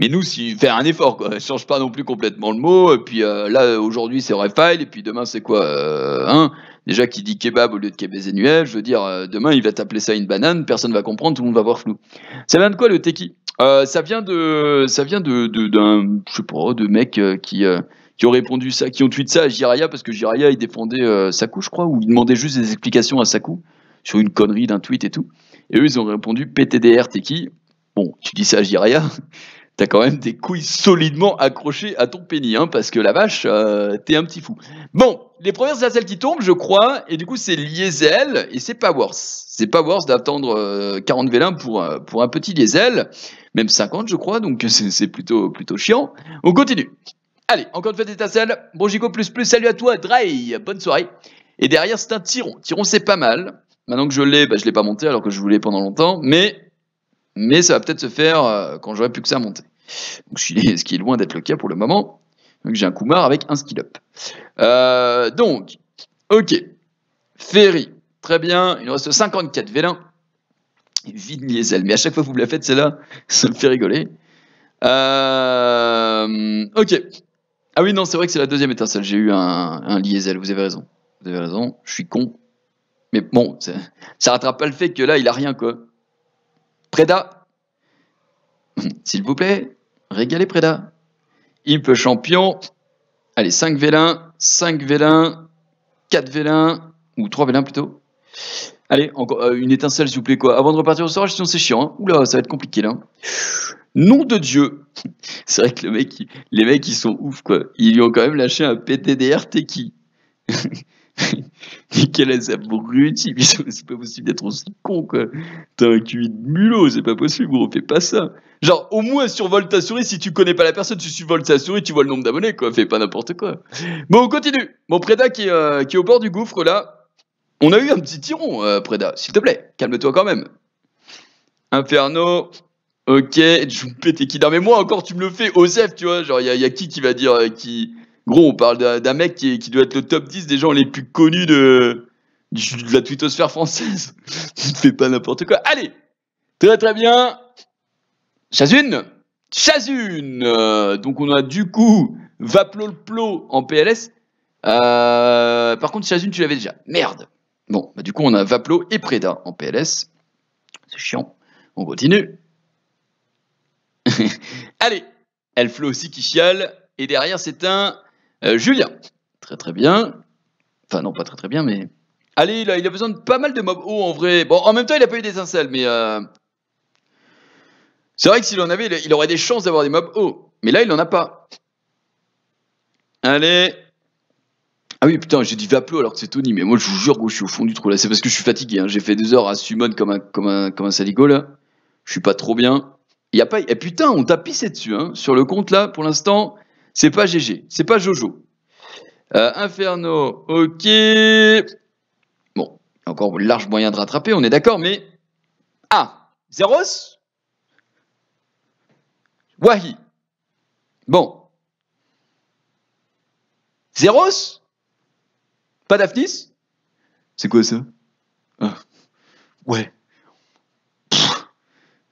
mais nous, si, faire un effort, quoi. Change pas non plus complètement le mot. Et puis euh, là, aujourd'hui c'est refill, et puis demain c'est quoi euh, hein. Déjà qu'il dit kebab au lieu de kebézenuel, je veux dire, euh, demain il va t'appeler ça une banane, personne va comprendre, tout le monde va voir flou. Ça vient de quoi le teki? euh, Ça vient de, ça vient de, d'un, je sais pas, de mecs euh, qui. Euh, qui ont répondu ça, qui ont tweeté ça à Jiraya, parce que Jiraya il défendait euh, Saku, je crois, ou il demandait juste des explications à Saku. Sur une connerie d'un tweet et tout. Et eux, ils ont répondu P T D R, t'es qui? Bon, tu dis ça à Jiraya, t'as quand même des couilles solidement accrochées à ton pénis, hein, parce que la vache, euh, t'es un petit fou. Bon, les premières, c'est celles qui tombent, je crois, et du coup, c'est Liesel, et c'est pas worse. C'est pas worse d'attendre euh, quarante V un pour, euh, pour un petit Liesel, même cinquante, je crois, donc c'est plutôt, plutôt chiant. On continue. Allez, encore une fois, d'étincelle. Bon, Jico, plus, plus, salut à toi, Dry, bonne soirée. Et derrière, c'est un Tyron. Tyron, c'est pas mal. Maintenant que je l'ai, bah je ne l'ai pas monté alors que je voulais pendant longtemps, mais, mais ça va peut-être se faire euh, quand j'aurai plus que ça à monter. Donc, je suis, ce qui est loin d'être le cas pour le moment. Donc j'ai un Kumar avec un skill up. Euh, donc, ok. Ferry, très bien. Il nous reste cinquante-quatre V un. Vide Liesel. Mais à chaque fois que vous me la faites, celle-là, ça me fait rigoler. Euh, ok. Ah oui, non, c'est vrai que c'est la deuxième étincelle. J'ai eu un, un Liesel, vous avez raison. Vous avez raison, je suis con. Mais bon, ça, ça rattrape pas le fait que là, il a rien, quoi. Preda. S'il vous plaît, régalez Preda. Imp champion. Allez, cinq V un, cinq V un, quatre V un, ou trois V un plutôt. Allez, encore euh, une étincelle, s'il vous plaît, quoi. Avant de repartir au sorage, sinon c'est chiant. Hein. Oula, ça va être compliqué, là. Nom de Dieu. C'est vrai que le mec, il, les mecs, ils sont ouf, quoi. Ils lui ont quand même lâché un P T D R Teki. Mais quel est abruti, c'est pas possible d'être aussi con quoi. T'as un Q I de mulot, c'est pas possible, on refait pas ça. Genre au moins survole ta souris, si tu connais pas la personne, tu survoles ta souris, tu vois le nombre d'abonnés quoi, fais pas n'importe quoi. Bon on continue, bon Preda qui est, euh, qui est au bord du gouffre là, on a eu un petit tyron euh, Preda, s'il te plaît, calme-toi quand même. Inferno, ok, je me pète qui. Non mais moi encore tu me le fais, Osef tu vois, genre y'a y a qui qui va dire euh, qui... Gros, on parle d'un mec qui, est, qui doit être le top dix des gens les plus connus de, de la twittosphère française. Tu te fais pas n'importe quoi. Allez, très très bien. Chazune, Chazune. Euh, donc on a du coup Vaplolplo en P L S. Euh, par contre, Chazune, tu l'avais déjà. Merde. Bon, bah, du coup, on a Vaplo et Preda en P L S. C'est chiant. On continue. Allez, Elflo aussi qui chiale. Et derrière, c'est un... Euh, Julien, très très bien. Enfin non, pas très très bien, mais... Allez, là, il a besoin de pas mal de mobs hauts, en vrai. Bon, en même temps, il a pas eu des incels, mais... Euh... C'est vrai que s'il en avait, il aurait des chances d'avoir des mobs hauts. Mais là, il n'en a pas. Allez. Ah oui, putain, j'ai dit Vaplo alors que c'est Tony, mais moi, je vous jure que je suis au fond du trou, là. C'est parce que je suis fatigué, hein. J'ai fait deux heures à summon comme un, comme un, comme un saligo, là. Je suis pas trop bien. Il y a pas... Et putain, on t'a pissé dessus, hein. Sur le compte, là, pour l'instant... C'est pas G G, c'est pas Jojo. Euh, Inferno, ok. Bon, encore large moyen de rattraper, on est d'accord, mais... Ah, Zeros Wahi. Bon, Zéros? Pas Daphnis? C'est quoi ça? Ah. Ouais. Pff.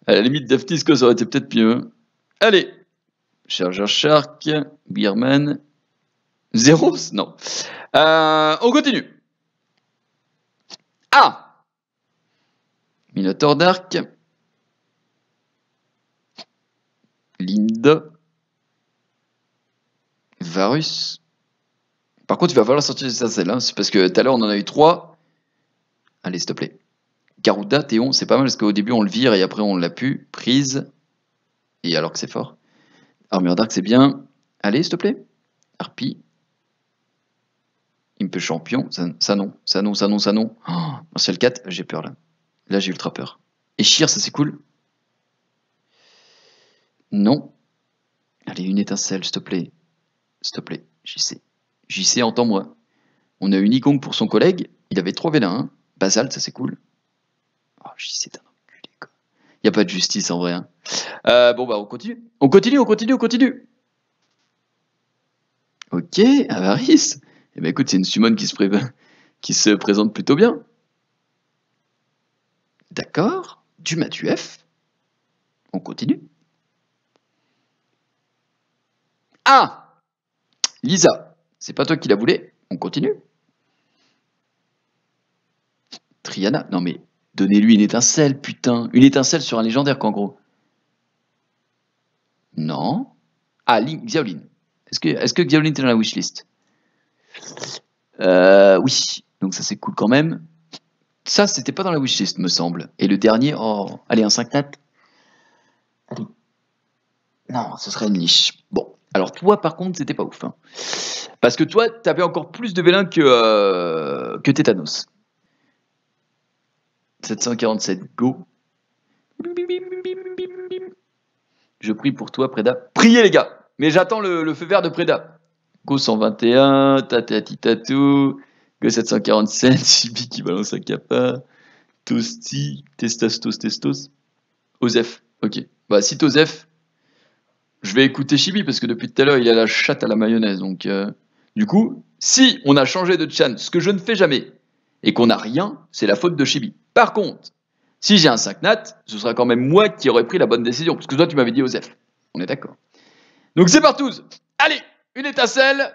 À la limite, Daphnis, quoi, ça aurait été peut-être mieux. Allez. Chargeur Shark, Beerman. Zéros? Non. Euh, on continue. Ah! Minotaur Dark. Linda. Varus. Par contre, il va falloir sortir des étincelles, hein, parce que tout à l'heure, on en a eu trois. Allez, s'il te plaît. Garuda, Théon, c'est pas mal, parce qu'au début, on le vire, et après, on l'a pu. Prise. Et alors que c'est fort. Armure Dark, c'est bien. Allez, s'il te plaît. Harpie. Imp Champion. Ça, ça non, ça non, ça non, ça non. Oh, Martial quatre, j'ai peur, là. Là, j'ai ultra peur. Et Shear, ça, c'est cool. Non. Allez, une étincelle, s'il te plaît. S'il te plaît, J C. J C, entends-moi. On a eu Nigong pour son collègue. Il avait trois V un. Basalt, ça c'est cool. Oh, J C, t'es un enculé, quoi. Il n'y a pas de justice en vrai. Hein. Euh, bon, bah, on continue. On continue, on continue, on continue. Ok, Avarice. Eh bien, écoute, c'est une summon qui se, pré... qui se présente plutôt bien. D'accord. Dumatuf. On continue. Ah! Lisa, c'est pas toi qui la voulais, on continue. Triana, non mais, donnez-lui une étincelle, putain. Une étincelle sur un légendaire, quoi, en gros. Non. Ah, Xiaolin. Est-ce que, est-ce que Xiaolin était dans la wishlist? euh, Oui, donc ça c'est cool quand même. Ça, c'était pas dans la wishlist, me semble. Et le dernier, oh, allez, un cinq nat. Non, ce serait une niche. Bon. Alors toi par contre c'était pas ouf, hein. Parce que toi t'avais encore plus de vélin que, euh, que Tétanos. sept cent quarante-sept go. Je prie pour toi Preda. Priez les gars. Mais j'attends le, le feu vert de Preda. Go cent vingt et un, tatati tatou. Go sept cent quarante-sept, Chibi qui balance un kappa. Tosti, testas tos testos. Osef, ok. Bah si Tosef. Je vais écouter Chibi parce que depuis tout à l'heure, il a la chatte à la mayonnaise. Donc, euh... du coup, si on a changé de chan, ce que je ne fais jamais, et qu'on n'a rien, c'est la faute de Chibi. Par contre, si j'ai un cinq nat, ce sera quand même moi qui aurais pris la bonne décision. Parce que toi, tu m'avais dit Osef. On est d'accord. Donc, c'est partout. Allez, une étincelle.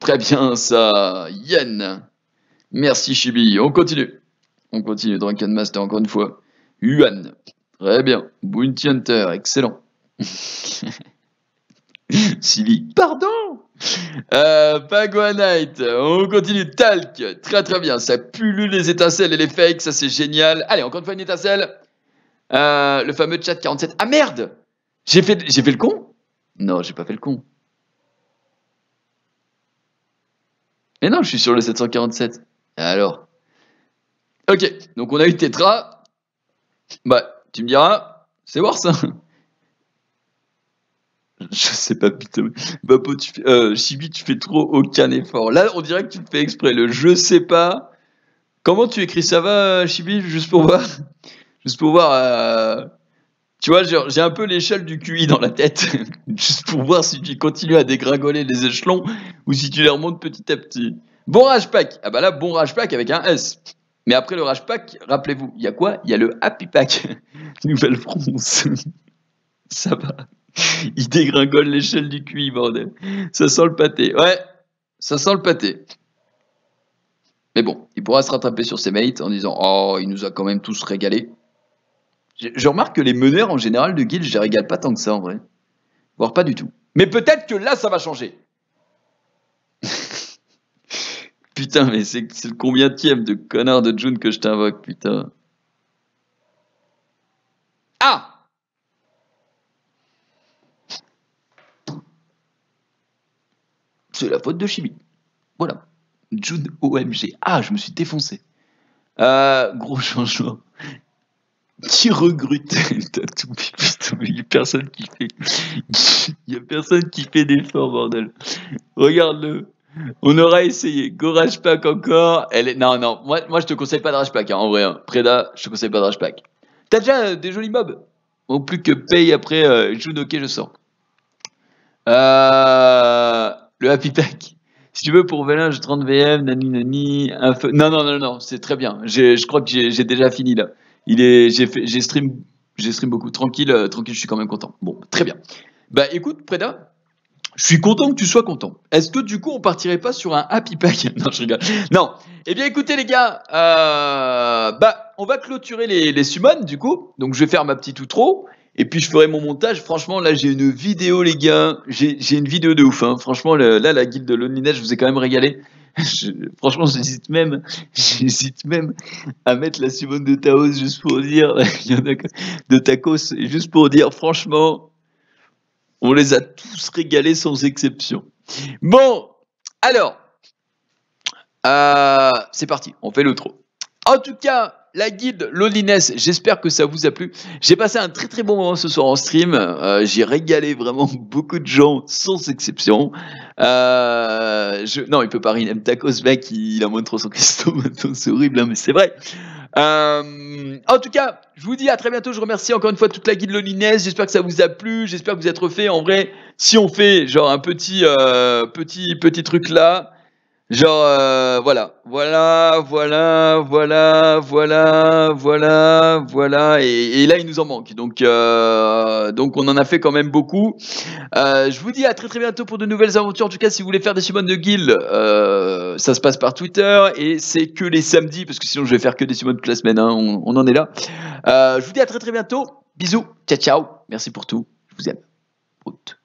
Très bien, ça. Yen. Merci, Chibi. On continue. On continue. Drunken Master, encore une fois. Yuan. Très bien. Bounty Hunter, excellent. Silly. Pardon euh, Pagoanite, on continue. Talc, très très bien. Ça pullule les étincelles et les fakes, ça c'est génial. Allez, encore une fois une étincelle. Euh, le fameux chat quarante-sept. Ah merde, J'ai fait, j'ai fait le con? Non, j'ai pas fait le con. Mais non, je suis sur le sept cent quarante-sept. Alors. Ok, donc on a eu Tetra. Bah... Tu me diras, c'est voir ça. Je sais pas, putain. Bapo, tu fais, euh, Chibi, tu fais trop aucun effort. Là, on dirait que tu le fais exprès. Le je sais pas. Comment tu écris ça va, Chibi, juste pour voir. Juste pour voir. Euh... Tu vois, j'ai un peu l'échelle du Q I dans la tête. Juste pour voir si tu continues à dégringoler les échelons ou si tu les remontes petit à petit. Bon rage pack. Ah bah là, bon rage pack avec un S. Mais après le Rage Pack, rappelez-vous, il y a quoi? Il y a le Happy Pack. Nouvelle bronze. Ça va. Il dégringole l'échelle du Q I, bordel. Ça sent le pâté. Ouais, ça sent le pâté. Mais bon, il pourra se rattraper sur ses mates en disant « Oh, il nous a quand même tous régalés. » Je remarque que les meneurs, en général, de guild, je les régale pas tant que ça, en vrai. Voire pas du tout. Mais peut-être que là, ça va changer. Putain, mais c'est le combienième de connard de June que je t'invoque, putain. Ah! C'est la faute de Chibi. Voilà. June O M G. Ah, je me suis défoncé. Euh, gros changement. Qui regrute? Putain, mais il n'y a personne qui fait... Il n'y a personne qui fait d'effort, bordel. Regarde-le. On aura essayé. Go Rage Pack encore. Elle est... Non, non, moi, moi je te conseille pas de Rage Pack, hein, en vrai. Hein. Preda, je te conseille pas de Rage Pack. T'as déjà euh, des jolis mobs? Bon, plus que paye après, euh, June, ok, je sors. Euh... le happy tech. Si tu veux, pour Vélin, j'ai trente V M, nani nani, un feu. Non, non, non, non, c'est très bien. Je crois que j'ai déjà fini là. J'ai stream, stream beaucoup. Tranquille, euh, tranquille, je suis quand même content. Bon, très bien. Bah écoute, Preda. Je suis content que tu sois content. Est-ce que du coup on partirait pas sur un happy pack? Non, je rigole. Non. Eh bien écoutez les gars, euh, bah on va clôturer les, les summons du coup. Donc je vais faire ma petite outro et puis je ferai mon montage. Franchement là j'ai une vidéo les gars, j'ai une vidéo de ouf. Hein. Franchement le, là la guilde de Loneliness, je vous ai quand même régalé. Je, franchement j'hésite même, j'hésite même à mettre la summon de Taos juste pour dire, il y en a de Tacos juste pour dire franchement. On les a tous régalés sans exception. Bon, alors, euh, c'est parti, on fait l'outro. En tout cas, la guide Loneliness, j'espère que ça vous a plu. J'ai passé un très très bon moment ce soir en stream. Euh, J'ai régalé vraiment beaucoup de gens sans exception. Euh, je... Non, il peut pas rire, il aime Tacos, mec, il a moins de trois cents cristaux maintenant, c'est horrible, hein, mais c'est vrai. Euh, en tout cas, je vous dis à très bientôt. Je remercie encore une fois toute la guilde Loneliness. J'espère que ça vous a plu. J'espère que vous êtes refait. En vrai, si on fait genre un petit, euh, petit, petit truc là, genre euh, voilà, voilà, voilà, voilà, voilà, voilà, voilà, et, et là il nous en manque. Donc, euh, donc on en a fait quand même beaucoup. Euh, je vous dis à très très bientôt pour de nouvelles aventures. En tout cas, si vous voulez faire des summons de guilde, euh, ça se passe par Twitter et c'est que les samedis parce que sinon je vais faire que des summons toute la semaine, hein, on, on en est là. Euh, je vous dis à très très bientôt, bisous, ciao ciao, merci pour tout, je vous aime. Out.